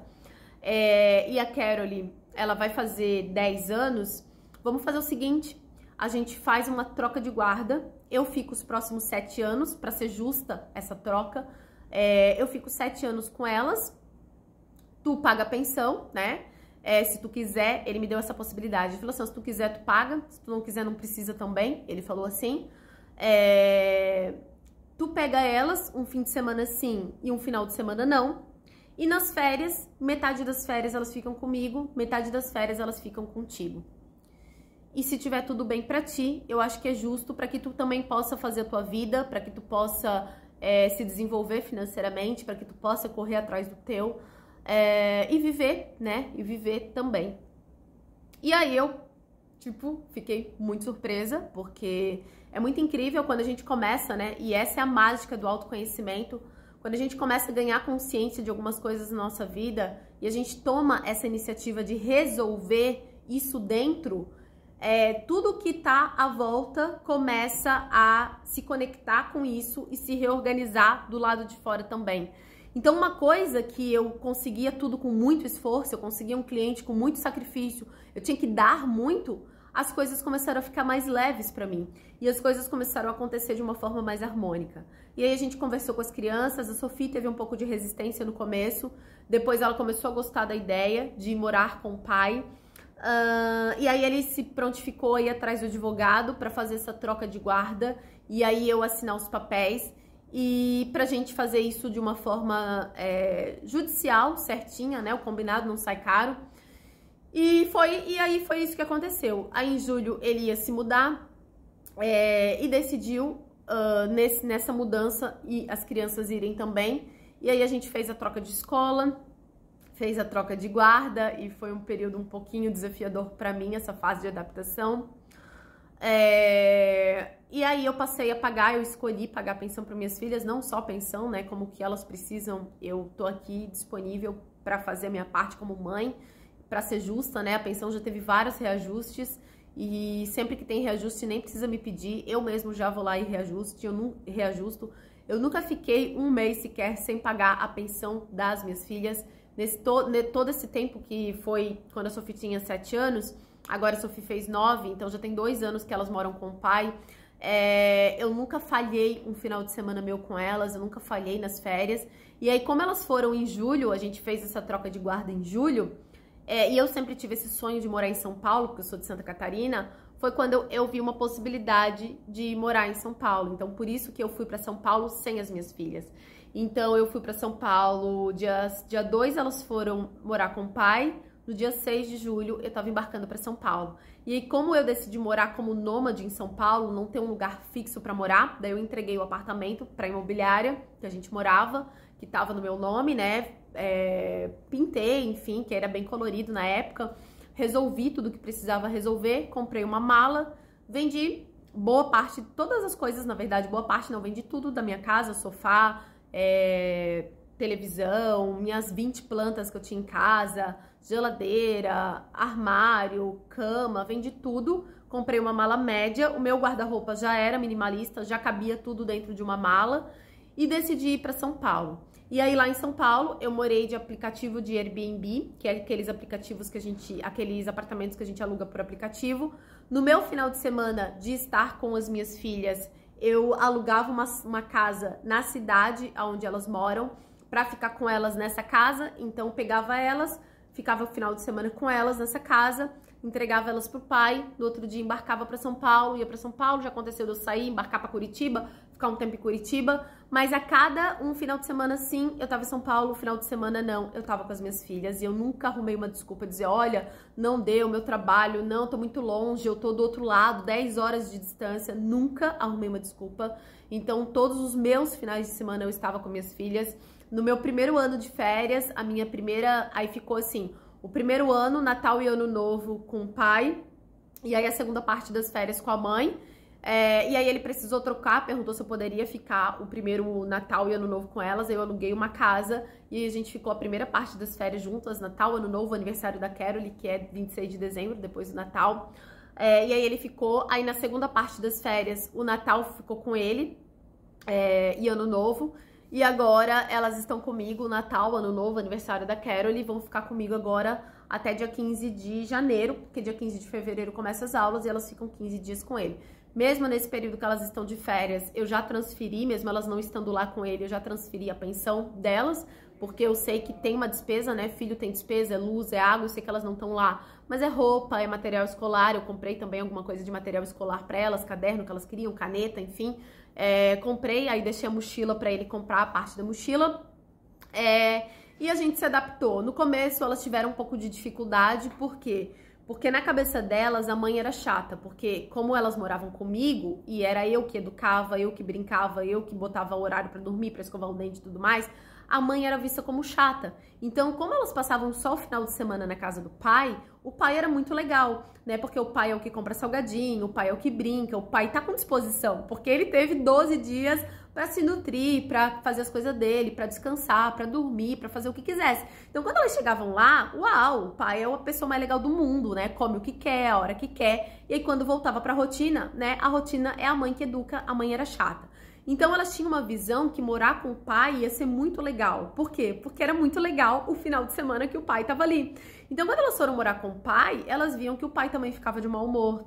é, e a Carol, ela vai fazer dez anos, vamos fazer o seguinte, a gente faz uma troca de guarda, eu fico os próximos sete anos, para ser justa essa troca, é, eu fico sete anos com elas, tu paga a pensão, né? É, se tu quiser, ele me deu essa possibilidade. Ele falou assim, se tu quiser, tu paga. Se tu não quiser, não precisa também. Ele falou assim. É, tu pega elas um fim de semana sim e um final de semana não. E nas férias, metade das férias elas ficam comigo, metade das férias elas ficam contigo. E se tiver tudo bem pra ti, eu acho que é justo pra que tu também possa fazer a tua vida, pra que tu possa é, se desenvolver financeiramente, pra que tu possa correr atrás do teu... É, e viver, né? E viver também. E aí eu, tipo, fiquei muito surpresa, porque é muito incrível quando a gente começa, né? E essa é a mágica do autoconhecimento. Quando a gente começa a ganhar consciência de algumas coisas na nossa vida e a gente toma essa iniciativa de resolver isso dentro, é, tudo que tá à volta começa a se conectar com isso e se reorganizar do lado de fora também. Então, uma coisa que eu conseguia tudo com muito esforço, eu conseguia um cliente com muito sacrifício, eu tinha que dar muito, as coisas começaram a ficar mais leves para mim. E as coisas começaram a acontecer de uma forma mais harmônica. E aí a gente conversou com as crianças, a Sofia teve um pouco de resistência no começo, depois ela começou a gostar da ideia de morar com o pai. Uh, e aí ele se prontificou aí atrás do advogado para fazer essa troca de guarda, e aí eu assinar os papéis. E pra gente fazer isso de uma forma é, judicial, certinha, né? O combinado não sai caro. E, foi, e aí foi isso que aconteceu. Aí em julho ele ia se mudar é, e decidiu uh, nesse, nessa mudança e as crianças irem também. E aí a gente fez a troca de escola, fez a troca de guarda e foi um período um pouquinho desafiador pra mim, essa fase de adaptação. É... E aí eu passei a pagar, eu escolhi pagar pensão para minhas filhas, não só pensão, né, como que elas precisam, eu tô aqui disponível para fazer a minha parte como mãe, para ser justa, né, a pensão já teve vários reajustes e sempre que tem reajuste nem precisa me pedir, eu mesmo já vou lá e reajuste, eu não reajusto, eu nunca fiquei um mês sequer sem pagar a pensão das minhas filhas, nesse to... todo esse tempo que foi quando a Sofia tinha sete anos, agora a Sofia fez nove, então já tem dois anos que elas moram com o pai. É, eu nunca falhei um final de semana meu com elas, eu nunca falhei nas férias. E aí, como elas foram em julho, a gente fez essa troca de guarda em julho, é, e eu sempre tive esse sonho de morar em São Paulo, porque eu sou de Santa Catarina, foi quando eu, eu vi uma possibilidade de morar em São Paulo. Então, por isso que eu fui para São Paulo sem as minhas filhas. Então, eu fui para São Paulo, dia dois elas foram morar com o pai. No dia seis de julho, eu estava embarcando para São Paulo. E aí, como eu decidi morar como nômade em São Paulo, não ter um lugar fixo para morar, daí eu entreguei o apartamento para a imobiliária que a gente morava, que estava no meu nome, né? É, pintei, enfim, que era bem colorido na época. Resolvi tudo que precisava resolver, comprei uma mala, vendi boa parte, todas as coisas, na verdade, boa parte não, vendi tudo da minha casa, sofá, é, televisão, minhas vinte plantas que eu tinha em casa, geladeira, armário, cama, vendi tudo, comprei uma mala média, o meu guarda-roupa já era minimalista, já cabia tudo dentro de uma mala e decidi ir para São Paulo. E aí lá em São Paulo eu morei de aplicativo de Airbnb, que é aqueles aplicativos que a gente, aqueles apartamentos que a gente aluga por aplicativo. No meu final de semana de estar com as minhas filhas, eu alugava uma, uma casa na cidade onde elas moram para ficar com elas nessa casa, então pegava elas, ficava o final de semana com elas nessa casa, entregava elas pro pai, no outro dia embarcava para São Paulo, ia para São Paulo, já aconteceu de eu sair, embarcar para Curitiba, ficar um tempo em Curitiba, mas a cada um final de semana sim, eu tava em São Paulo, final de semana não, eu tava com as minhas filhas e eu nunca arrumei uma desculpa, dizer, olha, não deu, meu trabalho, não, tô muito longe, eu tô do outro lado, dez horas de distância, nunca arrumei uma desculpa, então todos os meus finais de semana eu estava com minhas filhas. No meu primeiro ano de férias, a minha primeira... Aí ficou assim, o primeiro ano, Natal e Ano Novo com o pai. E aí a segunda parte das férias com a mãe. É, e aí ele precisou trocar, perguntou se eu poderia ficar o primeiro Natal e Ano Novo com elas. Eu aluguei uma casa e a gente ficou a primeira parte das férias juntas. Natal, Ano Novo, aniversário da Carol, que é vinte e seis de dezembro, depois do Natal. É, e aí ele ficou... Aí na segunda parte das férias, o Natal ficou com ele é, e Ano Novo. E agora elas estão comigo, Natal, Ano Novo, aniversário da Carol, e vão ficar comigo agora até dia quinze de janeiro, porque dia quinze de fevereiro começa as aulas e elas ficam quinze dias com ele. Mesmo nesse período que elas estão de férias, eu já transferi, mesmo elas não estando lá com ele, eu já transferi a pensão delas, porque eu sei que tem uma despesa, né? Filho tem despesa, é luz, é água, eu sei que elas não estão lá, mas é roupa, é material escolar, eu comprei também alguma coisa de material escolar para elas, caderno que elas queriam, caneta, enfim... É, comprei, aí deixei a mochila pra ele comprar a parte da mochila, é, e a gente se adaptou. No começo elas tiveram um pouco de dificuldade, por quê? Porque na cabeça delas a mãe era chata, porque como elas moravam comigo, e era eu que educava, eu que brincava, eu que botava o horário pra dormir, pra escovar o dente e tudo mais, a mãe era vista como chata. Então, como elas passavam só o final de semana na casa do pai, o pai era muito legal, né? Porque o pai é o que compra salgadinho, o pai é o que brinca, o pai tá com disposição, porque ele teve doze dias para se nutrir, para fazer as coisas dele, para descansar, para dormir, para fazer o que quisesse. Então, quando elas chegavam lá, uau, o pai é a pessoa mais legal do mundo, né? Come o que quer, a hora que quer. E aí, quando voltava para a rotina, né? A rotina é a mãe que educa, a mãe era chata. Então, elas tinham uma visão que morar com o pai ia ser muito legal. Por quê? Porque era muito legal o final de semana que o pai estava ali. Então, quando elas foram morar com o pai, elas viam que o pai também ficava de mau humor.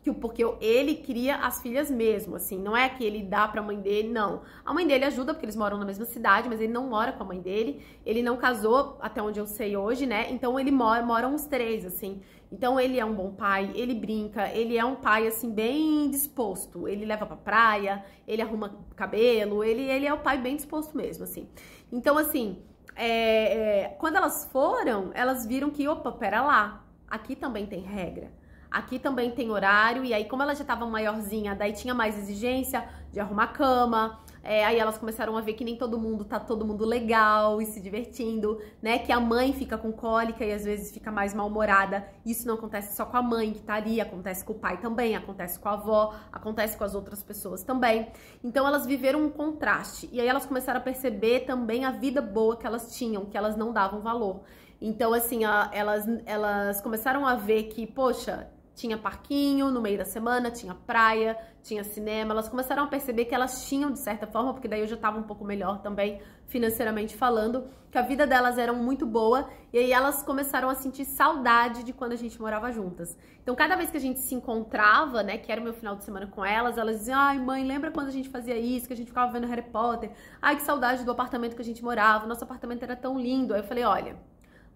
Que, porque ele cria as filhas mesmo, assim. Não é que ele dá pra mãe dele, não. A mãe dele ajuda, porque eles moram na mesma cidade, mas ele não mora com a mãe dele. Ele não casou, até onde eu sei hoje, né? Então, ele mora, moram os três, assim. Então, ele é um bom pai, ele brinca, ele é um pai, assim, bem disposto. Ele leva pra praia, ele arruma cabelo, ele, ele é o pai bem disposto mesmo, assim. Então, assim, é, é, quando elas foram, elas viram que, opa, pera lá, aqui também tem regra. Aqui também tem horário, e aí como ela já tava maiorzinha, daí tinha mais exigência de arrumar cama, é, aí elas começaram a ver que nem todo mundo tá todo mundo legal e se divertindo, né? Que a mãe fica com cólica e às vezes fica mais mal-humorada. Isso não acontece só com a mãe que tá ali, acontece com o pai também, acontece com a avó, acontece com as outras pessoas também. Então elas viveram um contraste, e aí elas começaram a perceber também a vida boa que elas tinham, que elas não davam valor. Então assim, a, elas, elas começaram a ver que, poxa, tinha parquinho no meio da semana, tinha praia, tinha cinema. Elas começaram a perceber que elas tinham, de certa forma, porque daí eu já tava um pouco melhor também, financeiramente falando, que a vida delas era muito boa. E aí elas começaram a sentir saudade de quando a gente morava juntas. Então, cada vez que a gente se encontrava, né, que era o meu final de semana com elas, elas diziam, ai mãe, lembra quando a gente fazia isso, que a gente ficava vendo Harry Potter? Ai, que saudade do apartamento que a gente morava, nosso apartamento era tão lindo. Aí eu falei, olha,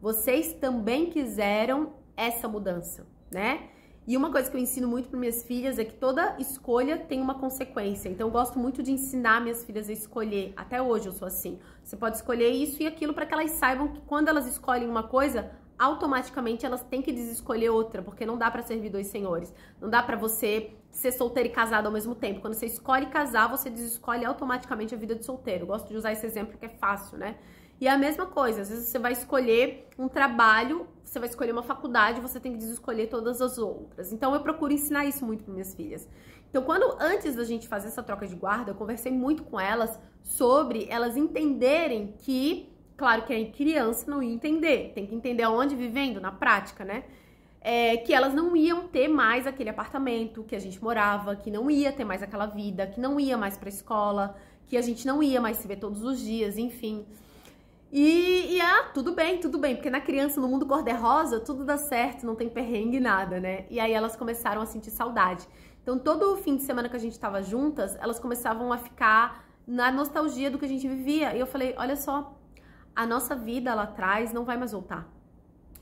vocês também quiseram essa mudança, né? E uma coisa que eu ensino muito para minhas filhas é que toda escolha tem uma consequência. Então, eu gosto muito de ensinar minhas filhas a escolher. Até hoje eu sou assim. Você pode escolher isso e aquilo para que elas saibam que quando elas escolhem uma coisa, automaticamente elas têm que desescolher outra, porque não dá para servir dois senhores. Não dá para você ser solteiro e casado ao mesmo tempo. Quando você escolhe casar, você desescolhe automaticamente a vida de solteiro. Eu gosto de usar esse exemplo que é fácil, né? E é a mesma coisa, às vezes você vai escolher um trabalho, você vai escolher uma faculdade, você tem que desescolher todas as outras. Então eu procuro ensinar isso muito para minhas filhas. Então quando, antes da gente fazer essa troca de guarda, eu conversei muito com elas sobre elas entenderem que, claro que a criança não ia entender, tem que entender aonde vivendo, na prática, né? É, que elas não iam ter mais aquele apartamento que a gente morava, que não ia ter mais aquela vida, que não ia mais pra escola, que a gente não ia mais se ver todos os dias, enfim. E, e, ah, tudo bem, tudo bem, porque na criança, no mundo cor-de-rosa, tudo dá certo, não tem perrengue, nada, né? E aí elas começaram a sentir saudade. Então, todo o fim de semana que a gente tava juntas, elas começavam a ficar na nostalgia do que a gente vivia. E eu falei, olha só, a nossa vida lá atrás não vai mais voltar.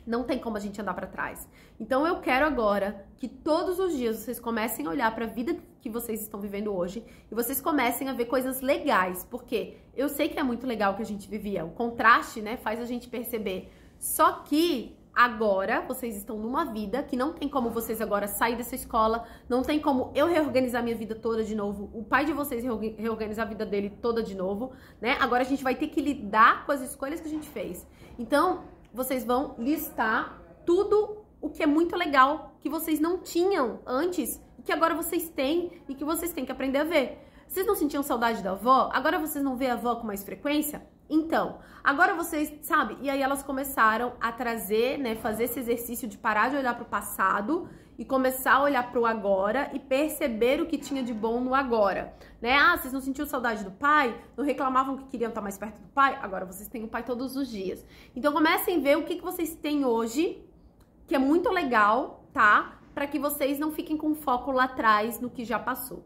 Não tem como a gente andar pra trás. Então, eu quero agora que todos os dias vocês comecem a olhar pra vida que vocês estão vivendo hoje e vocês comecem a ver coisas legais, porque eu sei que é muito legal o que a gente vivia. O contraste, né, faz a gente perceber. Só que agora vocês estão numa vida que não tem como vocês agora sair dessa escola, não tem como eu reorganizar minha vida toda de novo, o pai de vocês reorganizar a vida dele toda de novo, né? Agora a gente vai ter que lidar com as escolhas que a gente fez. Então, vocês vão listar tudo o que é muito legal, que vocês não tinham antes, que agora vocês têm e que vocês têm que aprender a ver. Vocês não sentiam saudade da avó? Agora vocês não veem a avó com mais frequência? Então, agora vocês, sabe? E aí elas começaram a trazer, né, fazer esse exercício de parar de olhar para o passado e começar a olhar para o agora e perceber o que tinha de bom no agora, né? Ah, vocês não sentiam saudade do pai? Não reclamavam que queriam estar mais perto do pai? Agora vocês têm o pai todos os dias. Então comecem a ver o que, que vocês têm hoje, que é muito legal, tá? Para que vocês não fiquem com foco lá atrás, no que já passou.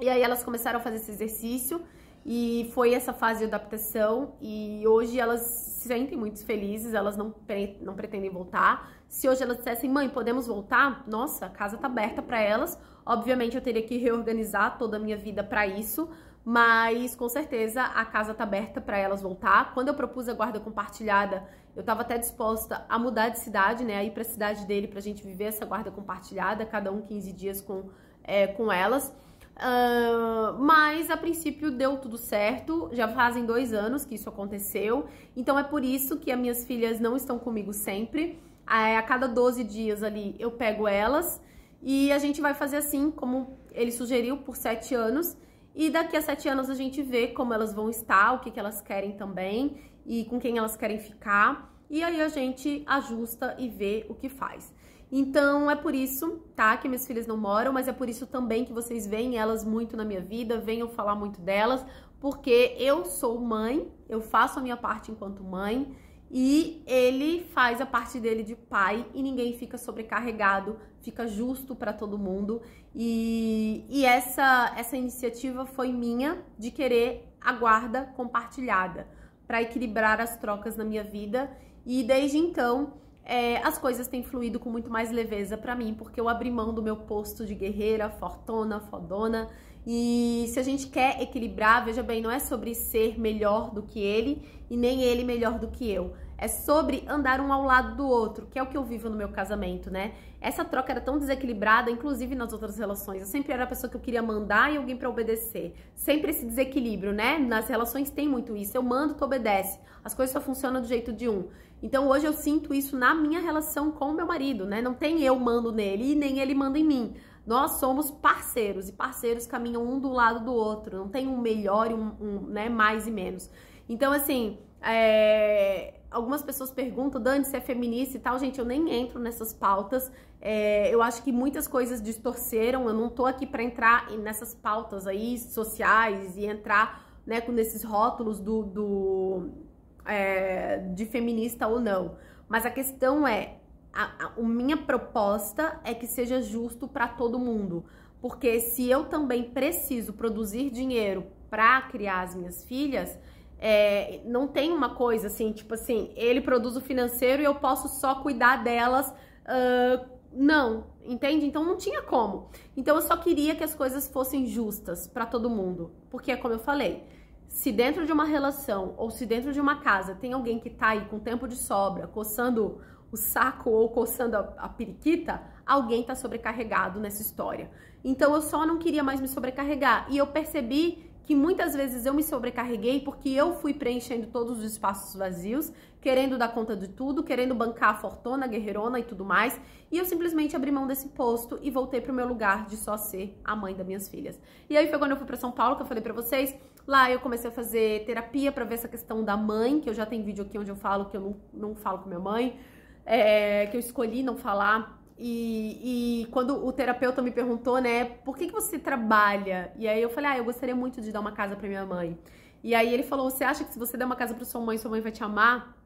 E aí elas começaram a fazer esse exercício e foi essa fase de adaptação e hoje elas se sentem muito felizes, elas não, pre não pretendem voltar. Se hoje elas dissessem, mãe, podemos voltar? Nossa, a casa tá aberta para elas. Obviamente eu teria que reorganizar toda a minha vida para isso, mas com certeza a casa tá aberta para elas voltar. Quando eu propus a guarda compartilhada, eu tava até disposta a mudar de cidade, né, a ir pra cidade dele pra gente viver essa guarda compartilhada, cada um quinze dias com, é, com elas. Uh, mas a princípio deu tudo certo, já fazem dois anos que isso aconteceu, então é por isso que as minhas filhas não estão comigo sempre. A cada doze dias ali eu pego elas e a gente vai fazer assim, como ele sugeriu, por sete anos. E daqui a sete anos a gente vê como elas vão estar, o que, que elas querem também e com quem elas querem ficar. E aí a gente ajusta e vê o que faz. Então é por isso, tá, que minhas filhas não moram, mas é por isso também que vocês veem elas muito na minha vida, venham falar muito delas, porque eu sou mãe, eu faço a minha parte enquanto mãe e ele faz a parte dele de pai e ninguém fica sobrecarregado, fica justo para todo mundo. E, e essa, essa iniciativa foi minha de querer a guarda compartilhada para equilibrar as trocas na minha vida e desde então... É, as coisas têm fluído com muito mais leveza pra mim, porque eu abri mão do meu posto de guerreira, fortona, fodona. E se a gente quer equilibrar, veja bem, não é sobre ser melhor do que ele e nem ele melhor do que eu. É sobre andar um ao lado do outro, que é o que eu vivo no meu casamento, né? Essa troca era tão desequilibrada, inclusive nas outras relações. Eu sempre era a pessoa que eu queria mandar e alguém pra obedecer. Sempre esse desequilíbrio, né? Nas relações tem muito isso. Eu mando, tu obedece. As coisas só funcionam do jeito de um. Então hoje eu sinto isso na minha relação com o meu marido, né? Não tem eu mando nele e nem ele manda em mim. Nós somos parceiros e parceiros caminham um do lado do outro. Não tem um melhor e um, um né, mais e menos. Então assim, é... algumas pessoas perguntam, Dani, você é feminista e tal. Gente, eu nem entro nessas pautas. É... Eu acho que muitas coisas distorceram. Eu não tô aqui pra entrar nessas pautas aí sociais e entrar, né, com esses rótulos do... do... É, de feminista ou não, mas a questão é, a, a, a minha proposta é que seja justo para todo mundo, porque se eu também preciso produzir dinheiro para criar as minhas filhas, é, não tem uma coisa assim, tipo assim, ele produz o financeiro e eu posso só cuidar delas, uh, não, entende? Então não tinha como, então eu só queria que as coisas fossem justas para todo mundo, porque é como eu falei, se dentro de uma relação ou se dentro de uma casa tem alguém que tá aí com tempo de sobra, coçando o saco ou coçando a, a periquita, alguém tá sobrecarregado nessa história. Então eu só não queria mais me sobrecarregar e eu percebi que muitas vezes eu me sobrecarreguei porque eu fui preenchendo todos os espaços vazios, querendo dar conta de tudo, querendo bancar a fortuna, a guerreirona e tudo mais, e eu simplesmente abri mão desse posto e voltei pro meu lugar de só ser a mãe das minhas filhas. E aí foi quando eu fui pra São Paulo que eu falei pra vocês... Lá eu comecei a fazer terapia pra ver essa questão da mãe, que eu já tenho vídeo aqui onde eu falo que eu não, não falo com minha mãe, é, que eu escolhi não falar. E, e quando o terapeuta me perguntou, né, por que que você trabalha? E aí eu falei, ah, eu gostaria muito de dar uma casa pra minha mãe. E aí ele falou, você acha que se você der uma casa pra sua mãe, sua mãe vai te amar?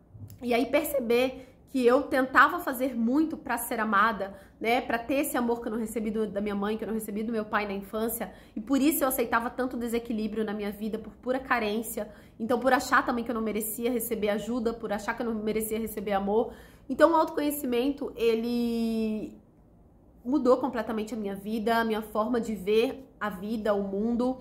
E aí perceber que eu tentava fazer muito pra ser amada, né, pra ter esse amor que eu não recebi do, da minha mãe, que eu não recebi do meu pai na infância, e por isso eu aceitava tanto desequilíbrio na minha vida, por pura carência, então por achar também que eu não merecia receber ajuda, por achar que eu não merecia receber amor, então o autoconhecimento, ele mudou completamente a minha vida, a minha forma de ver a vida, o mundo,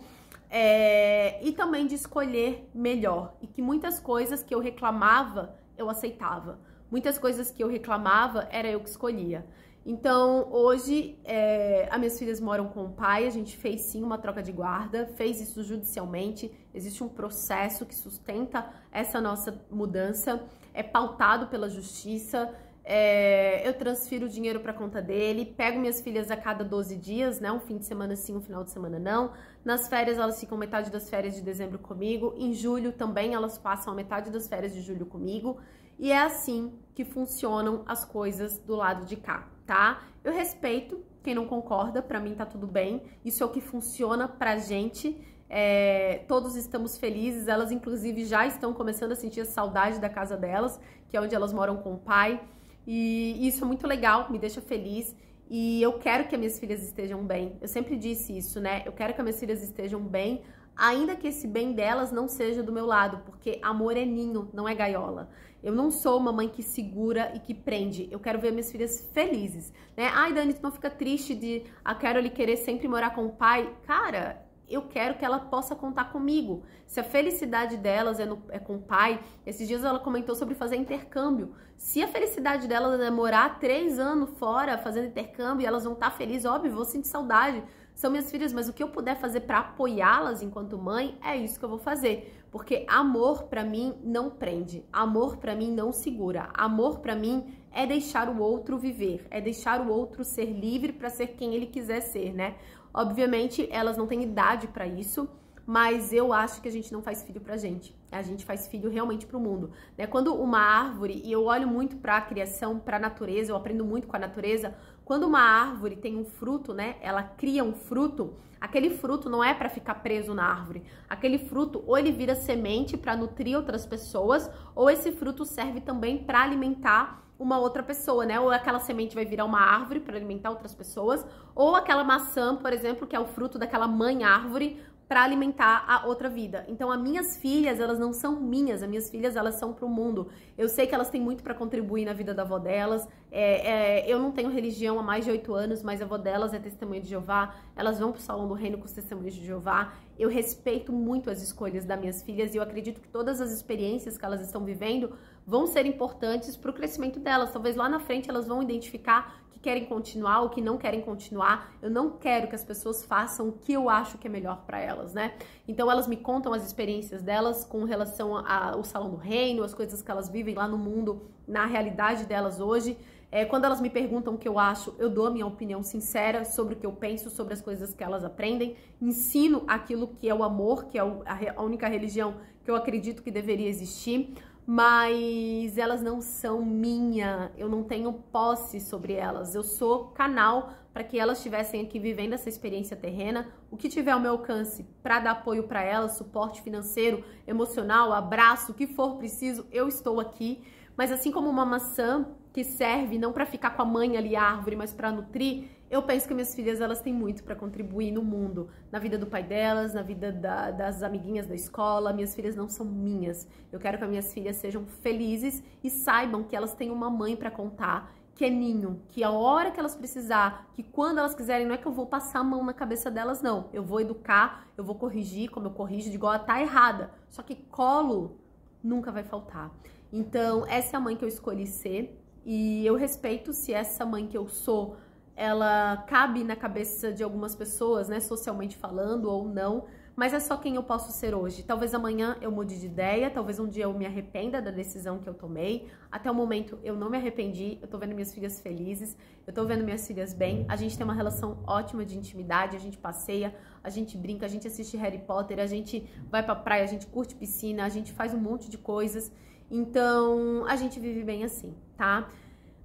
é... e também de escolher melhor, e que muitas coisas que eu reclamava, eu aceitava. Muitas coisas que eu reclamava, era eu que escolhia. Então, hoje, é, as minhas filhas moram com o pai, a gente fez sim uma troca de guarda, fez isso judicialmente, existe um processo que sustenta essa nossa mudança, é pautado pela justiça, é, eu transfiro o dinheiro para a conta dele, pego minhas filhas a cada doze dias, né, um fim de semana sim, um final de semana não. Nas férias, elas ficam metade das férias de dezembro comigo, em julho também elas passam a metade das férias de julho comigo. E é assim que funcionam as coisas do lado de cá, tá? Eu respeito quem não concorda, pra mim tá tudo bem. Isso é o que funciona pra gente. É, todos estamos felizes, elas inclusive já estão começando a sentir a saudade da casa delas, que é onde elas moram com o pai. E isso é muito legal, me deixa feliz. E eu quero que as minhas filhas estejam bem. Eu sempre disse isso, né? Eu quero que as minhas filhas estejam bem, ainda que esse bem delas não seja do meu lado, porque amor é ninho, não é gaiola. Eu não sou uma mãe que segura e que prende. Eu quero ver minhas filhas felizes, né? Ai, Dani, tu não fica triste de a Carol querer sempre morar com o pai? Cara, eu quero que ela possa contar comigo. Se a felicidade delas é, no, é com o pai, esses dias ela comentou sobre fazer intercâmbio. Se a felicidade delas é morar três anos fora fazendo intercâmbio e elas vão estar felizes, óbvio, vou sentir saudade. São minhas filhas, mas o que eu puder fazer para apoiá-las enquanto mãe, é isso que eu vou fazer. Porque amor pra mim não prende, amor pra mim não segura, amor pra mim é deixar o outro viver, é deixar o outro ser livre para ser quem ele quiser ser, né? Obviamente elas não têm idade para isso, mas eu acho que a gente não faz filho pra gente. A gente faz filho realmente pro mundo, né? Quando uma árvore, e eu olho muito pra criação, pra natureza, eu aprendo muito com a natureza, quando uma árvore tem um fruto, né? Ela cria um fruto, aquele fruto não é pra ficar preso na árvore. Aquele fruto, ou ele vira semente pra nutrir outras pessoas, ou esse fruto serve também pra alimentar uma outra pessoa, né? Ou aquela semente vai virar uma árvore para alimentar outras pessoas, ou aquela maçã, por exemplo, que é o fruto daquela mãe árvore, para alimentar a outra vida. Então, as minhas filhas, elas não são minhas, as minhas filhas, elas são pro mundo. Eu sei que elas têm muito para contribuir na vida da avó delas. É, é, eu não tenho religião há mais de oito anos, mas a avó delas é Testemunha de Jeová. Elas vão pro salão do reino com os Testemunhas de Jeová. Eu respeito muito as escolhas das minhas filhas e eu acredito que todas as experiências que elas estão vivendo vão ser importantes pro crescimento delas. Talvez lá na frente elas vão identificar que querem continuar ou que não querem continuar. Eu não quero que as pessoas façam o que eu acho que é melhor para elas, né? Então elas me contam as experiências delas com relação ao Salão do Reino, as coisas que elas vivem lá no mundo, na realidade delas hoje. É, quando elas me perguntam o que eu acho, eu dou a minha opinião sincera sobre o que eu penso, sobre as coisas que elas aprendem, ensino aquilo que é o amor, que é a única religião que eu acredito que deveria existir. Mas elas não são minha, eu não tenho posse sobre elas, eu sou canal para que elas estivessem aqui vivendo essa experiência terrena, o que tiver ao meu alcance para dar apoio para elas, suporte financeiro, emocional, abraço, o que for preciso, eu estou aqui. Mas assim como uma maçã que serve não para ficar com a mãe ali a árvore, mas para nutrir, eu penso que minhas filhas, elas têm muito para contribuir no mundo, na vida do pai delas, na vida da, das amiguinhas da escola. Minhas filhas não são minhas. Eu quero que as minhas filhas sejam felizes e saibam que elas têm uma mãe para contar, que é ninho, que a hora que elas precisar, que quando elas quiserem, não é que eu vou passar a mão na cabeça delas, não. Eu vou educar, eu vou corrigir, como eu corrijo, digo, ó, tá errada. Só que colo nunca vai faltar. Então, essa é a mãe que eu escolhi ser e eu respeito se essa mãe que eu sou, ela cabe na cabeça de algumas pessoas, né, socialmente falando ou não, mas é só quem eu posso ser hoje. Talvez amanhã eu mude de ideia, talvez um dia eu me arrependa da decisão que eu tomei. Até o momento eu não me arrependi, eu tô vendo minhas filhas felizes, eu tô vendo minhas filhas bem, a gente tem uma relação ótima de intimidade, a gente passeia, a gente brinca, a gente assiste Harry Potter, a gente vai pra praia, a gente curte piscina, a gente faz um monte de coisas, então a gente vive bem assim, tá?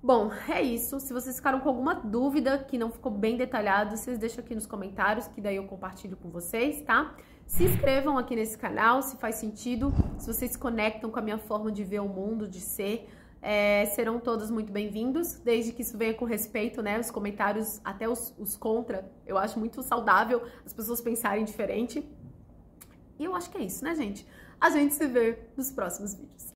Bom, é isso. Se vocês ficaram com alguma dúvida que não ficou bem detalhado, vocês deixam aqui nos comentários, que daí eu compartilho com vocês, tá? Se inscrevam aqui nesse canal, se faz sentido, se vocês se conectam com a minha forma de ver o mundo, de ser, é, serão todos muito bem-vindos, desde que isso venha com respeito, né? Os comentários, até os, os contra, eu acho muito saudável as pessoas pensarem diferente. E eu acho que é isso, né, gente? A gente se vê nos próximos vídeos.